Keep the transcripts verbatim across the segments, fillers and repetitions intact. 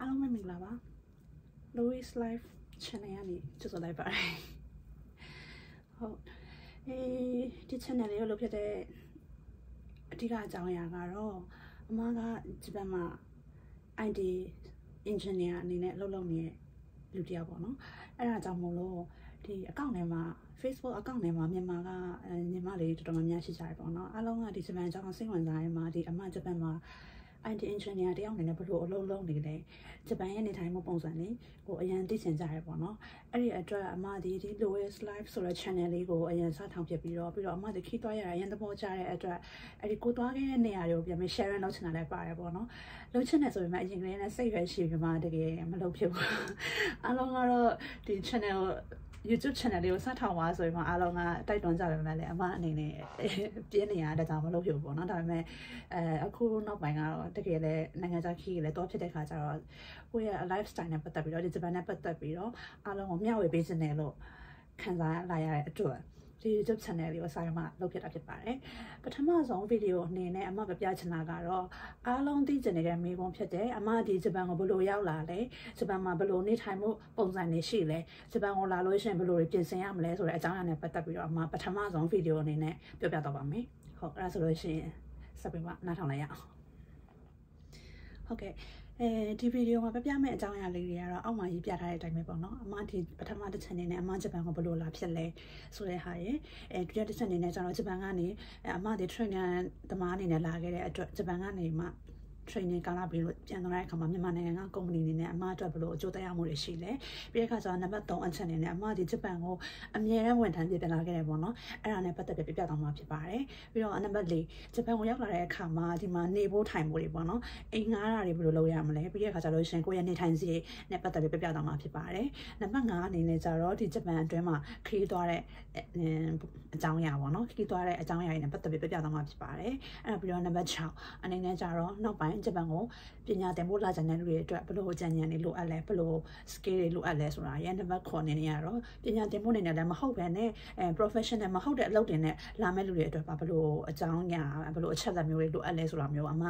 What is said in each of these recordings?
အားလုံးပဲမင်္ဂလာပါ Loey Life Channel ကနေကြိုဆိုလိုက်ပါတယ်ဟုတ်အေးဒီ channel လေးကိုလုပ်ဖြစ်တဲ့အဓိကအကြောင်းအရာကတော့အမကဂျပန်မှာ I T engineer အနေနဲ့လုပ်လုပ်နေတဲ့လူတစ်ယောက်ပေါ့နော်အဲ့ဒါကြောင့်မို့လို့ဒီ account ထဲမှာ Facebook account ထဲမှာမြန်မာကညီမလေးတော်တော်များများရှိကြတယ်ပေါ့နော်အားလုံးကဒီဂျပန်ကြောင့်စိတ်ဝင်စားရမှာဒီအမဂျပန်မှာI T engineer တယောက်အနေနဲ့ဘလို့အလုပ်လုပ်နေလဲဂျပန်ရဲ့နေထိုင်မှုပုံစံလေးကိုအရင်သိချင်ကြရပေါ့နော်အဲ့ဒီအတွက်အမဒီဒီ Loey Life ဆိုတဲ့ channel လေးကိုအရင်စထောင်ဖြစ်ပြီးတော့ပြီးတော့အမဒီခီးသွားရတာအရင်သဘောကျတဲ့အတွက်အဲ့ဒီကိုသွားခဲ့တဲ့နေရာတွေကိုပြန်ပြီး share လုပ်ချင်တာလည်းပါတယ်ပေါ့နော်လုပ်ချင်တယ်ဆိုပေမဲ့အရင်ကလေးနဲ့စိတ်ရရှိပြီးမှတကယ်မလုပ်ဖြစ်ဘူးအားလုံးကတော့ဒီ channel YouTube channel လေးကိုစထောင်ပါဆိုရင်မှအားလုံးကတိုက်တွန်းကြပါမယ်လေအမအနေနဲ့ပြင်းနေရတဲ့ကြောင့်မလုပ်ဖြစ်ဘူးပေါ့နော်ဒါပေမဲ့အဲအခုနောက်ပိုင်းကတော့တကယ်လည်းနိုင်ငံခြားခီးကြီးလည်းတော့ဖြစ်တဲ့ခါကျတော့ကိုယ့်ရဲ့ lifestyle နဲ့ပတ်သက်ပြီးတော့ဒီဂျပန်နဲ့ပတ်သက်ပြီးတော့အားလုံးကိုမျှဝေပေးခြင်းနဲ့လို့ခံစားလာရတဲ့အတွက်ဒီ YouTube channel လေးကိုစမှလုပ်ဖြစ်တာဖြစ်ပါတယ်ပထမဆုံး video အနေနဲ့အမပြပြချင်တာကတော့အားလုံးသိကျင်နေတဲ့မိဘဖြစ်တဲ့အမဒီဂျပန်ကိုဘယ်လိုရောက်လာလဲဂျပန်မှာဘယ်လိုနေထိုင်မှုပုံစံတွေရှိလဲဂျပန်ကိုလာလို့ရှင်ဘယ်လိုတွေပြင်ဆင်ရမလဲဆိုတဲ့အကြောင်းအရာနဲ့ပတ်သက်ပြီးတော့အမပထမဆုံး video အနေနဲ့ပြောပြတော့ပါမယ်ဟုတ်အဲ့ဒါဆိုလို့ရှင်ဆက်ပြီးမှနားထောင်လိုက်ရအောင်ဟုတ်ကဲ့အဲဒီ video မှာပြပြမယ့်အကြောင်းအရာလေးတွေကတော့အောက်မှာရေးပြထားတဲ့အတိုင်းပဲပေါ့နော်အမဒီပထမတစ်ချက်နေနဲ့အမဂျပန်ကဘယ်လိုလာဖြစ်လဲဆိုတဲ့ဟာရယ်အဲဒုတိယတစ်ချက်နေနဲ့ကျွန်တော်ဂျပန်ကနေအမဒီ trainer သမားအနေနဲ့လာခဲ့တဲ့အတွက်ဂျပန်ကနေမှ training ကာလပြီးလို့ပြန်သွားတဲ့အခါမှာမြန်မာနိုင်ငံက company အနေနဲ့အမအတွက်ဘယ်လိုအကျိုးသက်ရောက်မှုတွေရှိလဲပြီးတဲ့အခါကျတော့နံပါတ်၃အချက်နေနဲ့အမဒီဂျပန်ကိုအမြဲတမ်းဝန်ထမ်းပြပြလာခဲ့တယ်ပေါ့နော်အဲ့ဒါနဲ့ပတ်သက်ပြီးပြပြသွားမှာဖြစ်ပါတယ်ပြီးတော့နံပါတ်၄ဂျပန်ကိုရောက်လာတဲ့အခါမှာဒီမှာနေဖို့ထိုင်ဖို့တွေပေါ့နော်အိမ်ငှားတာတွေဘယ်လိုလုပ်ရမလဲပြီးတဲ့အခါကျတော့ရှင်ကိုယ့်ရဲ့နေထိုင်စီနဲ့ပတ်သက်ပြီးပြပြသွားမှာဖြစ်ပါတယ်နံပါတ်၅အနေနဲ့ကျတော့ဒီဂျပန်အတွင်းမှာခရီးသွားတဲ့အကြောင်းအရာပေါ့နော်ခရီးသွားတဲ့အကြောင်းအရာတွေနဲ့ပတ်သက်ပြီးပြပြသွားမှာဖြစ်ပါတယ်အဲ့ဒါပြီးတော့နံပါတ်၆အနေနဲ့ကျတော့နောက်ပိုင်းဂျပန်ကိုပညာသင်ဖို့လာကြတဲ့လူတွေအတွက်ဘယ်လိုအကြံဉာဏ်တွေလိုအပ်လဲဘယ်လို skill တွေလိုအပ်လဲဆိုတာရန်နံပါတ်ခုနှစ်နေရတော့ပညာသင်ဖို့နေနေလည်းမဟုတ်ပဲနဲ့အဲ professional မဟုတ်တဲ့အလုပ်တွေနဲ့လာမဲ့လူတွေအတွက်ပါဘယ်လိုအကြောင်းဉာဏ်ဘယ်လိုအချက်အလက်မျိုးတွေလိုအပ်လဲဆိုတာမျိုးအမှ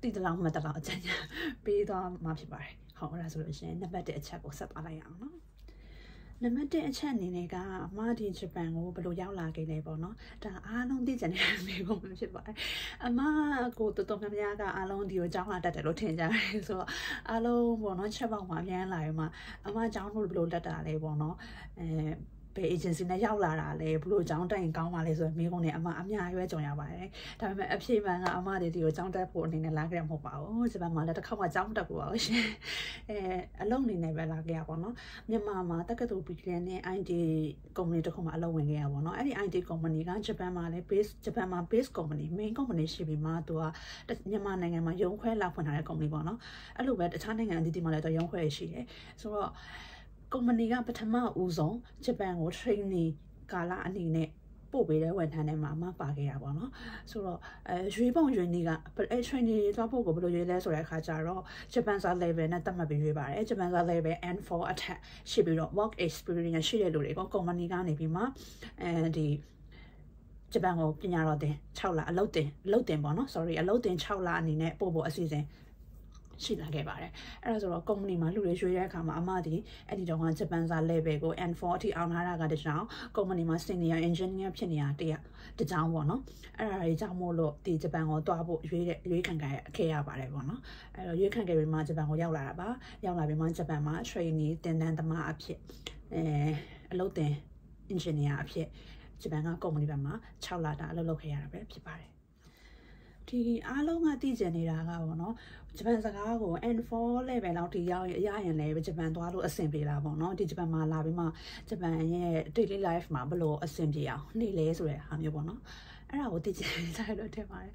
တိတိလောက်မှတ်တော့အကြံဉာဏ်ပေးသွားမှာဖြစ်ပါတယ်ဟုတ်အဲ့ဒါဆိုလို့ရှိရင်နံပါတ်တစ်အချက်ကိုဆက်သွားလိုက်ရအောင်နော်နံပါတ်တစ်အချက်အနေနဲ့ကအမဒီဂျပန်ကိုဘယ်လိုရောက်လာခဲ့လဲပေါ့နော်ဒါအားလုံးသိကြတဲ့နေပုံပဲဖြစ်ပါတယ်အမကိုတော်တော်များများကအားလုံးဒီကိုကြောင်းလာတတ်တယ်လို့ထင်ကြတယ်ဆိုတော့အားလုံးပေါ့နော်ချက်ပေါက်မှာအများလာရင်မှအမကြောင်းလို့ဘယ်လိုတတ်တာလဲပေါ့နော်အဲဘယ် agency နဲ့ရောက်လာတာလဲဘလို့ចောင်းတိုင်ကောင်းပါလဲဆိုတော့မိကုန်းနဲ့အမအများရွယ်ကြုံရပါတယ်ဒါပေမဲ့အဖြေမှန်ကအမတွေဒီကိုចောင်းတက်ဖို့အနေနဲ့လာခဲ့ရမှာမဟုတ်ပါဘူးဂျပန်မှာလည်းတစ်ခါမှចောင်းတက်ဖို့ပါဘူးရှင်အဲအလုပ်အနေနဲ့ပဲလာခဲ့ရပါတော့မြန်မာမှာတက္ကသိုလ် B T နဲ့ I T company တစ်ခုမှအလုပ်ဝင်ခဲ့ရပါတော့အဲ့ဒီ I T company ကဂျပန်မှာလည်း base ဂျပန်မှာ base company main company ရှိပြီးမှသူကမြန်မာနိုင်ငံမှာရုံးခွဲလာဖွင့်ထားတဲ့ company ပေါ့နော်အဲ့လိုပဲတခြားနိုင်ငံအသီးသီးမှာလည်းသူရုံးခွဲရှိတယ်ဆိုတော့company ကပထမဦးဆုံးဂျပန်ကို training ကာလအနေနဲ့ပို့ပေးတဲ့ဝန်ထမ်းတွေမှာအမှပါခဲ့တာပေါ့နော်ဆိုတော့အဲရွေးပုံရွေးနေကအဲ training တွေသွားဖို့ကိုဘယ်လိုရွေးလဲဆိုတဲ့အခါကျတော့ Japan Star level နဲ့သတ်မှတ်ပြီးရွေးပါတယ် Japan Star level အန် ဖோர் အထက်ရှိပြီးတော့ work experience ရှိတဲ့လူတွေက company ကနေပြီးမှအဲဒီဂျပန်ကိုပညာတော်သင်၆လအလုပ်သင်အလုပ်သင်ပေါ့နော် sorry အလုပ်သင်၆လအနေနဲ့ပို့ဖို့အစီအစဉ်ရှိလာခဲ့ပါတယ်အဲ့ဒါဆိုတော့ company မှာလူတွေရွှေ့တဲ့အခါမှာအမဒီအဲ့ဒီတော့ကဂျပန်စာ level ကို အန် ဖோர் အထိအောင်ထားတာကတကြောင် company မှာ senior engineer ဖြစ်နေတာတရတကြောင်ပေါ့နော်အဲ့ဒါတွေကြောင့်မို့လို့ဒီဂျပန်ကိုသွားဖို့ရွေးတဲ့ရွေးခံခဲ့အခဲ့ရပါတယ်ပေါ့နော်အဲ့တော့ရွေးခံခဲ့ပြီးမှဂျပန်ကိုရောက်လာတာပါရောက်လာပြီးမှဂျပန်မှာ trainee သင်တန်းသမားအဖြစ်အဲအလုပ်သင် engineer အဖြစ်ဂျပန်က company ဘက်မှာ၆လတာအလုပ်လုပ်ခဲ့ရတာပဲဖြစ်ပါတယ်ဒီအားလုံးကသိကျင်နေတာကပေါ့နော်ဂျပန်စကားကို အန် ဖோர் လေးပဲလောက်ထိရောက်ရရင်လည်းဂျပန်သွားလို့အဆင်ပြေလာပေါ့နော်ဒီဂျပန်မှာလာပြီးမှဂျပန်ရဲ့ daily life မှာဘယ်လိုအဆင်ပြေအောင်နေလဲဆိုတဲ့ဟာမျိုးပေါ့နော်အဲ့ဒါကိုသိကျင်နေကြရလို့ထင်ပါတယ်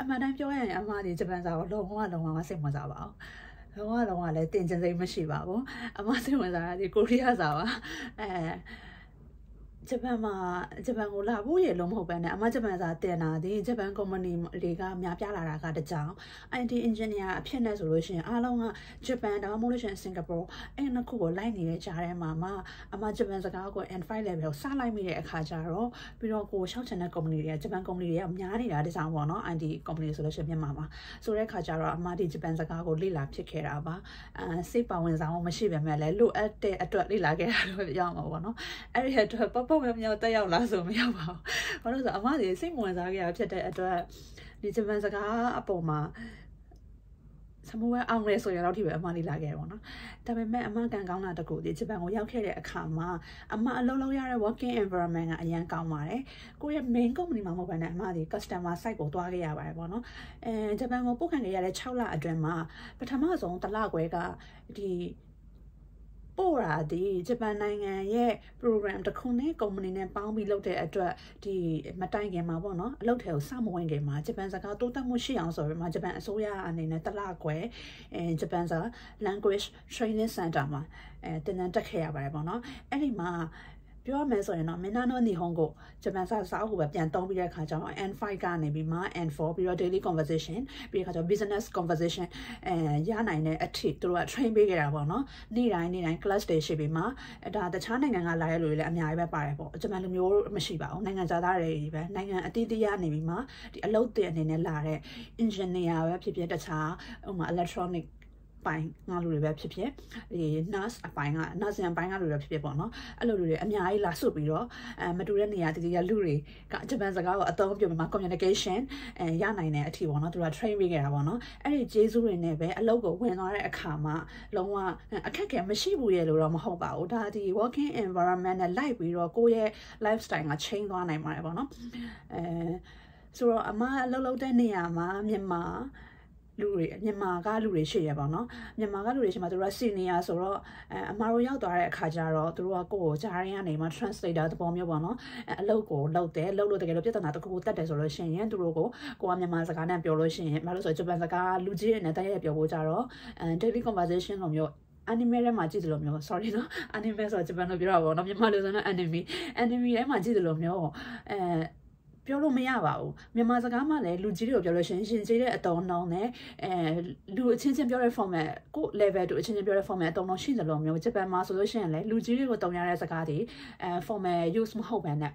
အမှန်တမ်းပြောရရင်အမှန်တည်းဂျပန်စာကိုလုံးဝလုံးဝစိတ်ဝင်စားပါအောင်လုံးဝလုံးဝလည်းတင်ကျင်စိတ်မရှိပါဘူးအမှန်စိတ်ဝင်စားတာဒီကိုရီးယားစာပါအဲ ဂျပန်မှာဂျပန်ကိုလာဖို့ရေလုံးမဟုတ်ပဲနဲ့အမဂျပန်စာတင်လာသည်ဂျပန်ကုမ္ပဏီတွေကများပြလာတာကတကြောင် I T engineer အဖြစ်နဲ့ဆိုလို့ရှိရင်အားလုံးကဂျပန်ဒါမှမဟုတ်လို့ရှိရင်စင်ကာပူအဲ့နှစ်ခုကိုလိုက်နေတဲ့ကြားထဲမှာမှအမဂျပန်စကားကို N five level ကိုစလိုက်မိတဲ့အခါကျတော့ပြီးတော့ကိုရှောက်ချင်တဲ့ကုမ္ပဏီတွေကဂျပန်ကုမ္ပဏီတွေကများနေတာတကြောင်ပေါ့နော် I T ကုမ္ပဏီဆိုလို့ရှိရင်မြန်မာမှာဆိုတဲ့အခါကျတော့အမဒီဂျပန်စကားကိုလေ့လာဖြစ်ခဲ့တာပါအဲစိတ်ပါဝင်စားအောင်မရှိပဲမဲ့လဲလိုအပ်တဲ့အတွက်လေ့လာခဲ့တာလို့ပြောရမှာပေါ့နော်အဲ့ဒီအတွက်ပပမမြောက်တက်ရောက်လာဆိုမရောက်ပါဘူး။ဘာလို့ဆိုအမကြီးစိတ်ဝင်စားခဲ့ရဖြစ်တဲ့အတွက်ဒီဂျပန်စကားအပေါ်မှာသမုဝဲအောင်လဲဆိုရင်တော့ဒီပဲအမလေးလာခဲ့ရပါတော့။ဒါပေမဲ့အမကန်ကောင်းတာတကူဒီဂျပန်ကိုရောက်ခဲ့တဲ့အခါမှာအမအလုံးလုံးရတဲ့ working environment ကအရန်ကောင်းပါတယ်။ကိုယ့်ရဲ့ main company မှာမဟုတ်ဘဲနဲ့အမဒီ customer site ကိုသွားခဲ့ရပါတယ်ပေါ့နော်။အဲဂျပန်ကိုပို့ခံခဲ့ရတဲ့sixလအတွင်းမှာပထမဆုံးတစ်လခွဲကဒီပို့ရသည်ဂျပန်နိုင်ငံရဲ့ program တစ်ခုနဲ့ company နဲ့ပေါင်းပြီးလုပ်တဲ့အတွက်ဒီမတိုင်ခင်မှာပေါ့နော်အလုပ်ထဲကိုစမဝင်ခင်မှာဂျပန်စကားတိုးတက်မှုရှိအောင်ဆိုပြီးမှဂျပန်အစိုးရအနေနဲ့တစ်လခွဲအဲဂျပန်စာ language training center မှာအဲတင်တန်းတက်ခဲ့ရပါတယ်ပေါ့နော်အဲ့ဒီမှာပြောရမယ်ဆိုရင်တော့မင်းနာနောနီဟွန်ကိုဂျပန်စာစာအုပ်ကိုပဲပြန်သုံးပြီးတဲ့အခါကျတော့ N five ကနေပြီးမှ N four ပြီးတော့ daily conversation ပြီးတဲ့အခါကျတော့ business conversation အဲရနိုင်တဲ့အထိသူတို့က train ပေးခဲ့တာပေါ့နော်နေ့တိုင်းနေ့တိုင်း class တွေရှိပြီးမှဒါတခြားနိုင်ငံကလာရလို့လည်းအများကြီးပဲပါတယ်ပေါ့ဂျပန်လူမျိုးမရှိပါဘူးနိုင်ငံသားတွေကြီးပဲနိုင်ငံအတီးတီးရနေပြီးမှဒီအလုပ်တွေအနေနဲ့လာတဲ့ engineer ပဲဖြစ်ဖြစ်တခြားဟိုမှာ electronicပိုင်းငါလူတွေပဲဖြစ်ဖြစ်ဒီ nurse အပိုင်းက nurse အပိုင်းကလူတွေဖြစ်ဖြစ်ပေါ့နော်အဲ့လိုလူတွေအများကြီးလာစုပြီးတော့အဲမတူတဲ့နေရာတတိယလူတွေကဂျပန်စကားကိုအသုံးပြုမှာ communication အဲရနိုင်တဲ့အထိပေါ့နော်သူက train ပေးခဲ့တာပေါ့နော်အဲ့ဒီကျေးဇူးတွေနဲ့ပဲအလုပ်ကိုဝင်သွားတဲ့အခါမှာလုံးဝအခက်အခဲမရှိဘူးရဲ့လို့တော့မဟုတ်ပါဘူးဒါဒီ working environment နဲ့လိုက်ပြီးတော့ကိုယ့်ရဲ့ lifestyle က change သွားနိုင်ပါတယ်ပေါ့နော်အဲဆိုတော့အမအလုပ်လုပ်တဲ့နေရာမှာမြန်မာလူတွေမြန်မာကလူတွေရှိရပါတော့မြန်မာကလူတွေရှိမှသူတို့က senior ဆိုတော့အဲအမားတို့ရောက်သွားတဲ့အခါကျတော့သူတို့ကကိုယ်ကိုကြားရင်းကနေမှ translator သဘောမျိုးပေါ့နော်အဲအလုပ်ကိုလုပ်တယ်လုပ်လို့တကယ်လို့ပြဿနာတစ်ခုကိုတတ်တယ်ဆိုလို့ရှိရင်သူတို့ကိုကိုကမြန်မာစကားနဲ့ပြောလို့ရှိရင်ဘာလို့ဆိုဂျပန်စကားလူကြီးတွေနဲ့တိုက်ရိုက်ပြောဖို့ကြတော့အဲ daily conversation လိုမျိုးanime ထဲမှာကြည့်သလိုမျိုး sorry နော် anime ဆိုတော့ဂျပန်လိုပြောတာပေါ့နော်မြန်မာလိုဆိုတော့ anime anime ထဲမှာကြည့်သလိုမျိုးအဲပြောလို့မရပါဘူးမြန်မာစကားမှလည်းလူကြီးတွေကိုပြောလို့ရှင်ရှင်ကြီးတဲ့အတော်နှောင်းနဲ့အဲလူအချင်းချင်းပြောတဲ့ format ကို level တူအချင်းချင်းပြောတဲ့ format အတော်နှောင်းရှိသလိုမျိုးဂျပန်မှာဆိုလို့ရှိရင်လည်းလူကြီးတွေကိုတုံရတဲ့စကားတွေအဲ format use မဟုတ်ဘဲနဲ့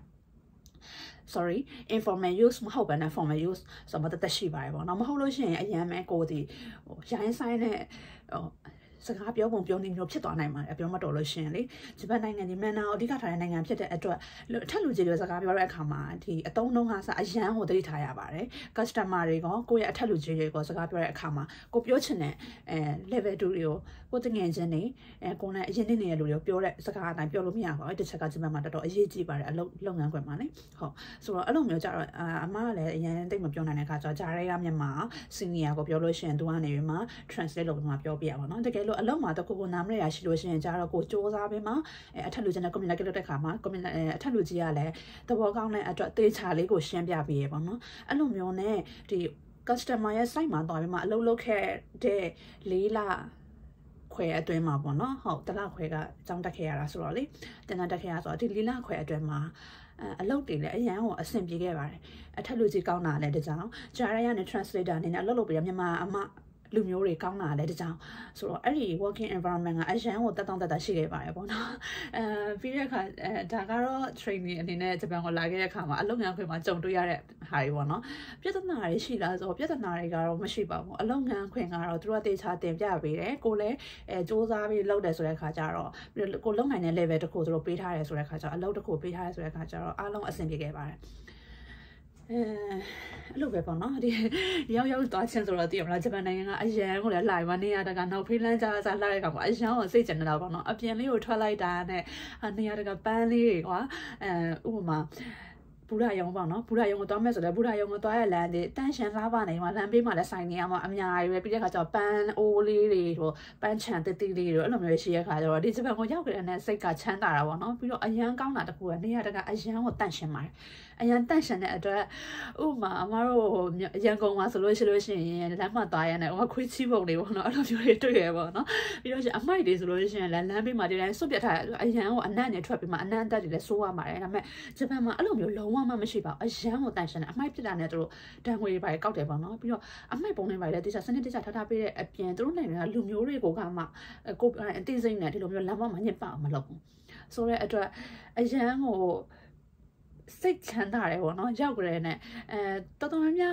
sorry informal use မဟုတ်ဘဲနဲ့ formal use ဆိုတော့တက်ရှိပါတယ်ပေါ့နော်မဟုတ်လို့ရှိရင်အရင်မဲကိုဒီဟိုရိုင်းဆိုင်တဲ့ဟိုစကားပြောပုံပြောနေမျိုးဖြစ်သွားနိုင်ပါတယ်ပြောမတော်လို့ရှင်လေဂျပန်နိုင်ငံဒီမန်နာအဓိကထားတဲ့နိုင်ငံဖြစ်တဲ့အတွက်အထက်လူကြီးတွေစကားပြောတဲ့အခါမှာဒီအသုံးနှုန်းကစအရန်ကိုသတိထားရပါတယ်ကစတမာတွေကကိုယ့်ရဲ့အထက်လူကြီးတွေကစကားပြောတဲ့အခါမှာကိုပြောချင်တဲ့အဲ level two တွေကိုကိုတငယ်ချင်းတွေအဲကိုနဲ့အရင်နေ့နေတဲ့လူတွေကိုပြောတဲ့စကားအတိုင်းပြောလို့မရပါဘူးတစ်ချက်ကဂျပန်မှာတော်တော်အရေးကြီးပါတယ်အလုပ်လုပ်ငန်းခွင်မှာလေဟုတ်ဆိုတော့အဲ့လိုမျိုးကြတော့အမကလည်းအရန်တိတ်မပြောနိုင်တဲ့အခါကျတော့ဂျာရဲကမြန်မာ senior ကိုပြောလို့ရှင်သူကနေပြီးမှ translate လုပ်ပြီးမှပြောပြရပါတော့တကယ်အလုံးမှာတကူကိုနားမလဲရရှိလို့ရှိရင်ကြတော့ကိုစူးစမ်းပေးမှာအထက်လူကြီးနဲ့ communicate လုပ်တဲ့ခါမှာ communicate အထက်လူကြီးကလည်းသဘောကောင်းတဲ့အတွက်သေချာလေးကိုရှင်းပြပေးရပါတော့အဲ့လိုမျိုးနဲ့ဒီ customer ရဲ့ site မှာသွားပြီးမှအလုပ်လုပ်ခဲ့တဲ့လေးလခွဲအတွင်းမှာပေါ့နော်ဟုတ်တလခွဲကကြောင်းတက်ခဲ့ရတာဆိုတော့လေတင်တာတက်ခဲ့ရဆိုတော့ဒီလေးလခွဲအတွင်းမှာအလုပ်တွေလည်းအရန်ကိုအဆင်ပြေခဲ့ပါတယ်အထက်လူကြီးကောင်းတာလည်းတကြောင်ကြားရရနဲ့ translator အနေနဲ့အလုပ်လုပ်ပေးရမြန်မာအမလူမျိုးတွေကောင်းတာလည်းတကြောင်ဆိုတော့အဲ့ဒီ working environment ကအရန်ကိုတက်တောင့်တက်တာရှိခဲ့ပါတယ်ပေါ့နော်အဲပြီးတဲ့အခါအဲဒါကတော့ training အနေနဲ့ဂျပန်ကိုလာခဲ့တဲ့အခါမှာအလုပ်ငန်းခွင်မှာကြုံတွေ့ရတဲ့ဟာတွေပေါ့နော်ပြဿနာတွေရှိလားဆိုတော့ပြဿနာတွေကတော့မရှိပါဘူးအလုပ်ငန်းခွင်ကတော့သူတို့ကတေချာတင်ပြပေးတယ်ကိုလည်းအဲစူးစမ်းပြီးလုပ်တယ်ဆိုတဲ့အခါကျတော့ကိုလုပ်နိုင်တဲ့ level တစ်ခုသူတို့ပေးထားတယ်ဆိုတဲ့အခါကျတော့အလုပ်တစ်ခုပေးထားတယ်ဆိုတဲ့အခါကျတော့အားလုံးအဆင်ပြေခဲ့ပါတယ်အဲအဲ့လိုပဲပေါ့နော်ဒီရောက်ရောက်သွားချင်းဆိုတော့သိရမလားဂျပန်နိုင်ငံကအရန်ကိုလည်းလာပြီးမှနေရတာကနောက်ဖေးလန်းကြစားလာတဲ့ကောင်ကအရန်ကိုစိတ်ကျနေတာပေါ့နော်အပြင်လေးကိုထွက်လိုက်တာနဲ့နေရတာကပန်းလေးတွေကွာအဲဥပမာဘူရာယုံပေါ့နော်ဘူရာယုံကိုသွားမယ်ဆိုတော့ဘူရာယုံကိုသွားရလမ်းတဲ့တန်ရှန်စားပါနေမှာလမ်းပေးမှာလည်းဆိုင်နေရမှာအများကြီးပဲပြီးတဲ့ခါကျတော့ပန်းအိုးလေးတွေဟိုပန်းချံတတိလေးတွေအဲ့လိုမျိုးရှိရခါကျတော့ဒီဂျပန်ကိုရောက်ကြတဲ့စိတ်ကချမ်းသာတာပေါ့နော်ပြီးတော့အရန်ကောင်းတာတခုကနေရတကအရန်ကိုတန်ရှန်ပါတယ်哎呀，但是呢，这我妈妈哦，人工嘛是罗西罗西，咱们大人呢，我亏起不了，我那老久来追我呢。比如说，俺妈的是罗西，咱咱比妈的来说别他，哎呀，我俺奶奶出比嘛，俺奶奶的来说我妈来，那么这边嘛，俺老没有老我妈没去吧，哎呀，我但是呢，俺妈比咱那都，但我一般搞点吧呢，比如俺妈帮你买了，底下生意底下他那边偏都那边老没有那个干嘛，呃，搞哎，底下呢，老没有老我妈也帮嘛老公，所以这，哎呀我。 谁看他嘞？我那叫过来呢。呃，到到人家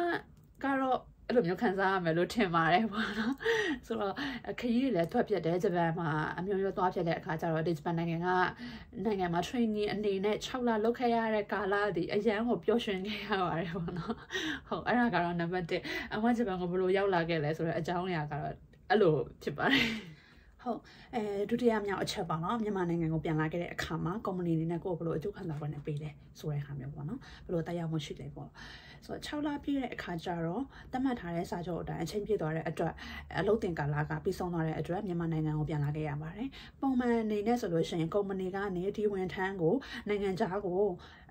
干了，都没有看啥，没有钱嘛嘞，我那说可以嘞，多别的这边嘛，没有多别的，看假如这边那个啊，那个嘛，穿你你那穿了老开呀嘞，干了的，哎呀，我表现个呀玩嘞，我那好，俺那干了那边的，俺们这边我不如要那个嘞，所以叫我呀干了，俺路去吧嘞。 好，哎，昨天俺们要吃饭了，你妈那个我变来给来看嘛，刚们那那个不罗就看到我那边嘞，所以还没完呢，不罗大家没去来过，所以炒那边嘞看着咯，咱们他嘞啥叫的，前边多嘞一桌，呃，老店家那个比上那嘞一桌，你妈那个我变来给俺妈嘞，帮们那那是罗生，刚们那个那地方摊个，那个家个，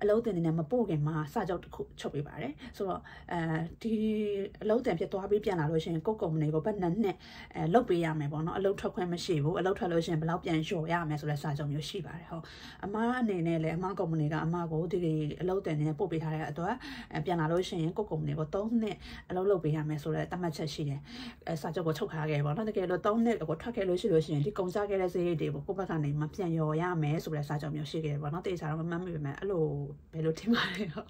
老店那么包个嘛，啥叫吃不完嘞，所以呃，地老店比多比变来罗生，刚刚那个不嫩呢，呃，老不一样没完呢，老吃亏没。 媳妇，老太老先不老变小呀，没说来山上有媳妇嘞吼。阿妈奶奶嘞，阿妈讲我那个阿妈讲，这个老爹呢，不比他嘞多，呃，变老老先，哥哥那个当呢，老老比他没说嘞，他们出息嘞，呃，啥叫个出下个，完了那个老当呢，个出个老些老些，你讲啥个嘞是的，我不讲你嘛变小呀，没说来山上有媳妇，完了对啥嘛妈咪咪一路一路听嘛嘞吼，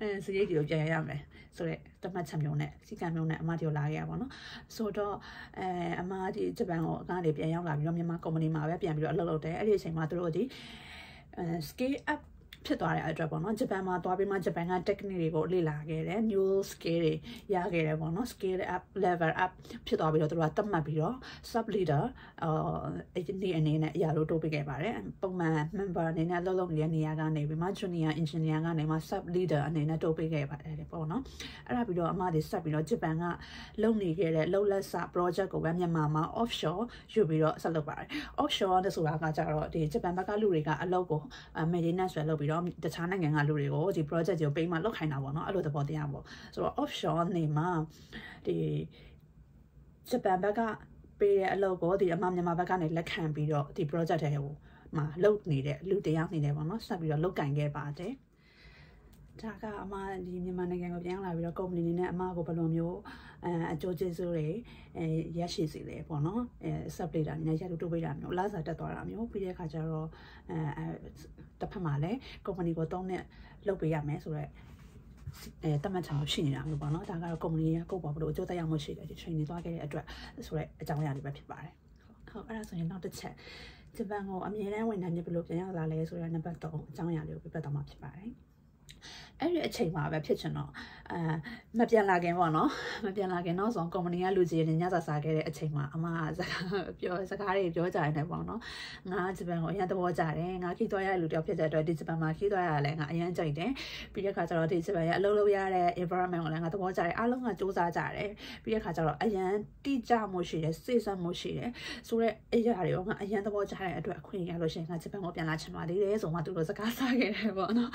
嗯，是一条这样嘞，所以他们常用嘞，时间用嘞，阿妈就来个完了，所以说，呃，阿妈的这边我讲那边。 ยังหลับอยู่มีมาคอมมินิมาเว็บยังมีอะไรเราแต่อะไรเช่นมาตัวเราดีสกีอัพพี่ตัวอะไรอาจจะบอกนะญี่ปุ่นมาตัวพี่มาญี่ปุ่นงานเทคนิคก็ลีลาเกเรนิวสกีเรยาเกเรบอกนะสกีอัพเลเวลอัพพี่ตัวพี่เราตัวเราตั้มมาพี่เราซับลีดเดอร์เอ่อไอ้นี่อันนี้เนี่ยยาลูตัวพี่แกไปเลยพวกมันมันบอกเนี่ยเราลงเรียนเนี่ยกันเนี่ยพี่มาจูเนียอินเจเนียกันเนี่ยมาซับลีดเดอร์อันนี้เนี่ยตัวพี่แกไปเลยบอกนะอะไรพี่เรามาดิซับพี่เราญี่ปุ่นงานลงนี่เกเรลงเลสโปรเจกต์ก็แบบเนี่ยมามาออฟชอร์อยู่พี่เราสลับไปออฟชอร์เนี่ยสุราการจะเราที่ญี่ปุ่นบอกลูริกาเราก็ไม่ได้นั่งสลับพี่เรา จะช้าหนักอย่างงั้นเลยก็ที่โปรเจกต์จะเป็นมาแล้วใครหน้าวันนั้นอะไรจะพอได้ยังบ่ส่วนออฟชั่นนี่มาที่จะเป็นแบบก็เป็นแล้วก็ที่อาม่าเนี่ยมาแบบกันเลยแข่งไปแล้วที่โปรเจกต์เหรอมาลูกนี่แหละลูกเดียวนี่แหละวันนั้นสับไปแล้วลูกกันแก่ป่ะเจ๊ จากก็อามาดีเนี่ยมันยังก็ยังหลายวิธีก็มีเนี่ยอามาก็บารมีเอ่อโจเจสุเลยเอ่อยาชีสิเลยพอเนาะเอ่อสับเลยด้านนี้ยาดูดูไปด้านนี้ล่าสุดจะต่อด้านนี้พี่เด็กเขาจะรอเอ่อตัดผ่านมาเลยก็มันก็ต้องเนี่ยเลิกไปอย่างแม่สุดเลย 誒，今日就去年兩個班咯，大家講呢，高伯伯做得有冇事嘅？去年多幾日一隻，所以就我有啲咩撇白咧。好，阿拉上年攞得錢，即係我阿爺咧，我人哋俾老人家拿嚟，所以咧不當，就我有啲俾不當冇撇白咧。 အဲ့ဒီအချိန်မှာပဲဖြစ်ချင်တော့အဲမပြန်လာခင်ပေါ့နော်မပြန်လာခင်တော့ဆိုကုမ္ပဏီကလူကြီးညစာစားခဲ့တဲ့အချိန်မှာအမကစကားပြောစကားတွေပြောကြရတယ်ပေါ့နော်ငါဂျပန်ကိုအရင်သဘောကျတယ်ငါခီးသွားရတဲ့လူတယောက်ဖြစ်တဲ့အတွက်ဒီဂျပန်မှာခီးသွားရတာလည်းငါအရင်ကြိုက်တယ်ပြီးတဲ့အခါကျတော့ဒီဂျပန်ရဲ့အလုပ်လုပ်ရတဲ့ environment ကိုလည်းငါသဘောကျတယ်အားလုံးကစူးစမ်းကြတယ်ပြီးတဲ့အခါကျတော့အရင်တိကျမှုရှိတယ်စိတ်ဆန်းမှုရှိတယ်ဆိုတော့အရာတွေရောငါအရင်သဘောကျတဲ့အတွက်အခွင့်အရေးလို့ရှိရင်ငါဂျပန်ကိုပြန်လာချင်ပါသေးတယ်ဆိုမှသူတို့စကားစားခဲ့တယ်ပေါ့နော်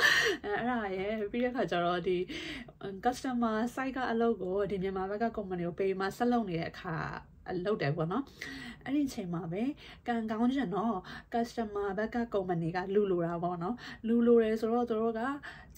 အဲအဲ့ဒါရဲ့ พี่เด็กเขาจะรอดี customer ไซก็ allow ก็ดีเนี่ยมาแบบก็ company ไปมาสั่งลงนี่แหละค่ะ allow ได้ป่ะเนาะอันนี้ใช่มาเว้ยการกางจันเนาะ customer แบบก็ company ก็ลูลูราป่ะเนาะลูลูเลยส่วนเราตัวเราก็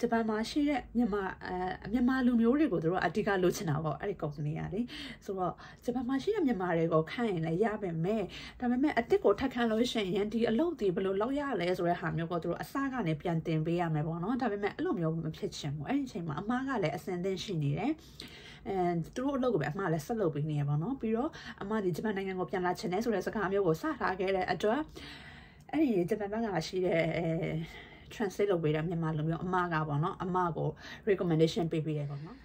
ญี่ปุ่นมาชื่อเนี่ยเนี่ยมาเอ่อเนี่ยมาลูมิโอริโกตัวเราอธิการลูชินาป่ะไอ้ company อ่ะดิส่วนญี่ปุ่นมาชื่อเนี่ยมาเลยก็ขั้นเลยยากเป็นแม้แต่แม้อติโกทักขั้นเลยใช่ยันดี allow ดีบลูเล่ายากเลยส่วนเราหาเมียก็ตัวเราซ่ากันเนี่ยเปลี่ยนเต็มไปอ่ะแม้ป่ะเนาะแต่แม้ allow เมียมันเพี้ยน ใช่ไหมใช่ไหมอาม่าก็เลยเส้นเดินชินีเลยเอ่อตัวเราก็แบบอาม่าเลยสลบไปเนี่ยบ้างเนาะพี่รู้อาม่าดิจิบันในงานก็ยังรักเช่นนั้นส่วนสักครั้งมีก็สาธารณะเลยอาจจะไอ้ดิจิบันบางอาชีพเลยเอ่อ translate ลงไปแล้วมีมาลงอยู่อาม่าก็บ้างเนาะอาม่าก็ recommendation ไปไปเลยบ้างเนาะ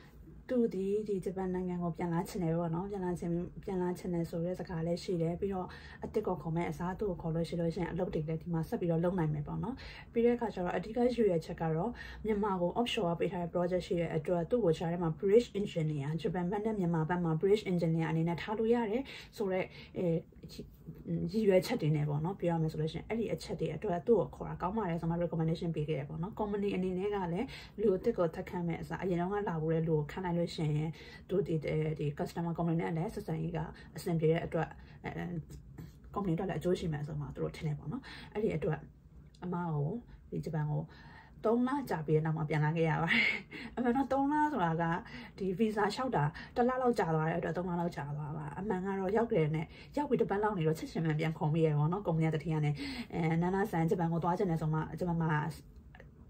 ตัวดีดีจะเป็นนักงานก็เป็นร้านเช่นเดียวกันเนาะเป็นร้านเช่นเป็นร้านเช่นนั้นส่วนเรื่องสกัดเลยสิเลยพี่เราอันที่ก็เขาไม่สามารถตัวเขาเลยสิเลยเช่นเราติดเลยที่มาสับพี่เราลงในไม่พอเนาะพี่เราเขาจะอันที่ก็ช่วยเช็คกันเราเนี่ยมาก็ออฟชอร์ไปทำโปรเจกต์สิเลยตัวตัวก็ใช้มา bridge engineer จะเป็นแบบนั้นเนี่ยมาเป็นมา bridge engineer อันนี้นะถ้ารู้ยากเลยส่วนเรื่อง you a chatting ever, not beyond isolation, any a chatty at a door, or a comma as a recommendation big ever, not commonly any negale, Lutico Takames, I know a laure, Lu, can I listen to the customer common and as a saying, assembly at a community like Joshima as a matter of Tenebano, any at a mao, the Japango. Don't la jabi na ma piana gea. Amena don't la raga, the visa shouda, the lalo jala, the don't la jala, a mangaro yogre, Jack with the baloney rotation and bien comia or not comia the tiane, and Nana sends a bango dodgenes on my Jamas.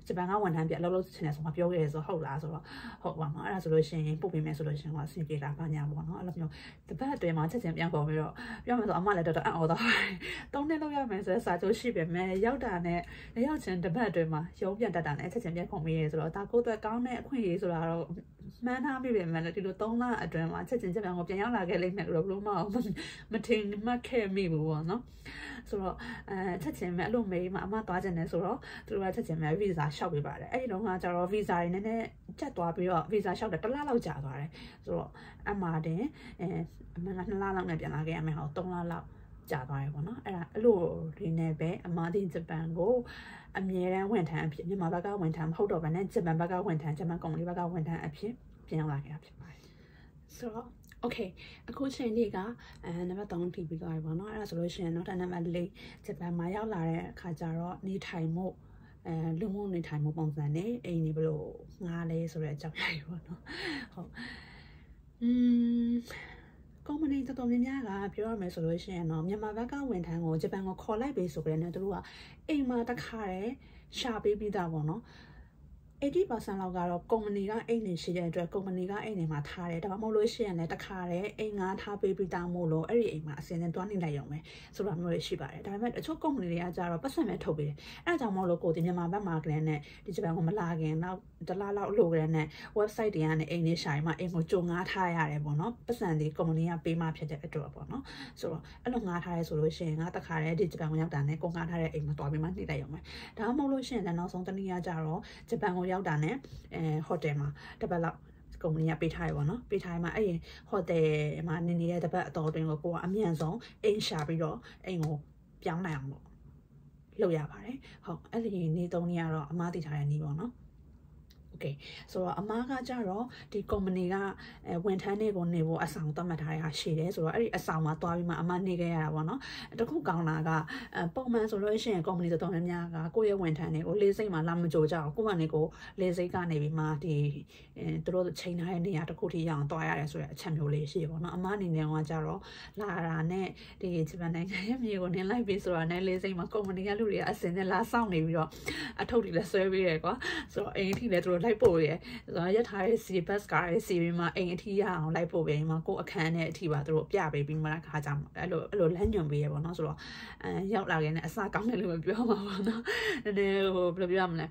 Jabanga one hand, the lalo tennis on my yoga is a whole as a hot one, a solution, poopy man solution was simply like Panya one. I love you. The bad day, my testing bien comio. Yamas on my letter to another. Don't know Yamas, I do ship and may Yodane, the Yotan, the bad dreamer, Yogan, and testing bien comio, Dakota, Gaunet, Queens, or Man, happy women, little don't like a dreamer, testing the man of Yana, getting McRoom, Matin, Macare, me, one. So, touching my loom, my dozen as well, through a touching my visa. Shall be bad. I don't want our visa in a chat to visa shall get a lot of jabber. So, I'm mad, and Manala may be an again, my hot don't allow jabber. I lure Rinebe, a mad in the bango. A mere went and the Malaga went and hold up and then the Bambaga went and the Mangonga went and appeared. So, okay, a good chain nigga, and never don't be beguiled or not a solution, not an amadly. The Bamaya Lara, Kajaro, need time more. And Lumo in time of Monzane, a nibble, Nales or a job. Commonly, the Dominiaga, pure resolution of Yamavaga went hang or Japan or Cola base of Renadrua, Ema Dakare, Sharpie Bidavono. Eighty percent of Garo, Communiga, any shade, Communiga, any matare, Damolucian, let the carre, Ainga, Happy Bidamolo, every mass, and Donny Layome, so Ramurishibare. I met a two commonly as our person at Toby. As a moloco, the Yamaba Margane, the Jabamalagin, the Lala Logane, website, and any shima, Emojonga, Tire, Ebono, Passandi, Communia, be mapped at Drobono. So, a long attire solution at the carre, the Jabamadane, Gongata, Emotobiman, the Layome. Damolucian and also the Nia Jaro, Japan. Done it, hotel, the ballot, Comia Bitaiwana, Bitaima, a hotel, man in the other bad daughter, a mianzon, a shabby, a more young lamb. Loya Pare, how a little near a matty tyrant. Okay, so a maga jarro, the Comia went her neighbor, neighbor, a sound of Mataya, she is, or a sound of Tovima, a manigawana, the Kuganaga, a Bowman's relation, Community Dominaga, Goya went her neighbor, lazy Malam Joja, Guanigo, lazy Ganavi Marty, throw the chain high near the Coti Young, Toya, as a champion, she won a man in the Jarro, Lara, ne, the Tibanek, you and like this or an lazy Macomony Galleria, as in the last sound, I told you the survey, so anything that would. ไล่โปเยแล้วยะทายสีบัสกายสีมาเองที่อย่างไล่โปเองมากูอะคันเนี่ยที่ว่าตัวปะไปบินมาแล้วก็จะมาแล้วแล้วหลังยนต์ไปบ่เนาะสรุปเอ่อยกหลักเนี่ยอสากำเนี่ยเลยบ่เปียวมาบ่เนาะเนี่ยบ่เปียวๆมั้ย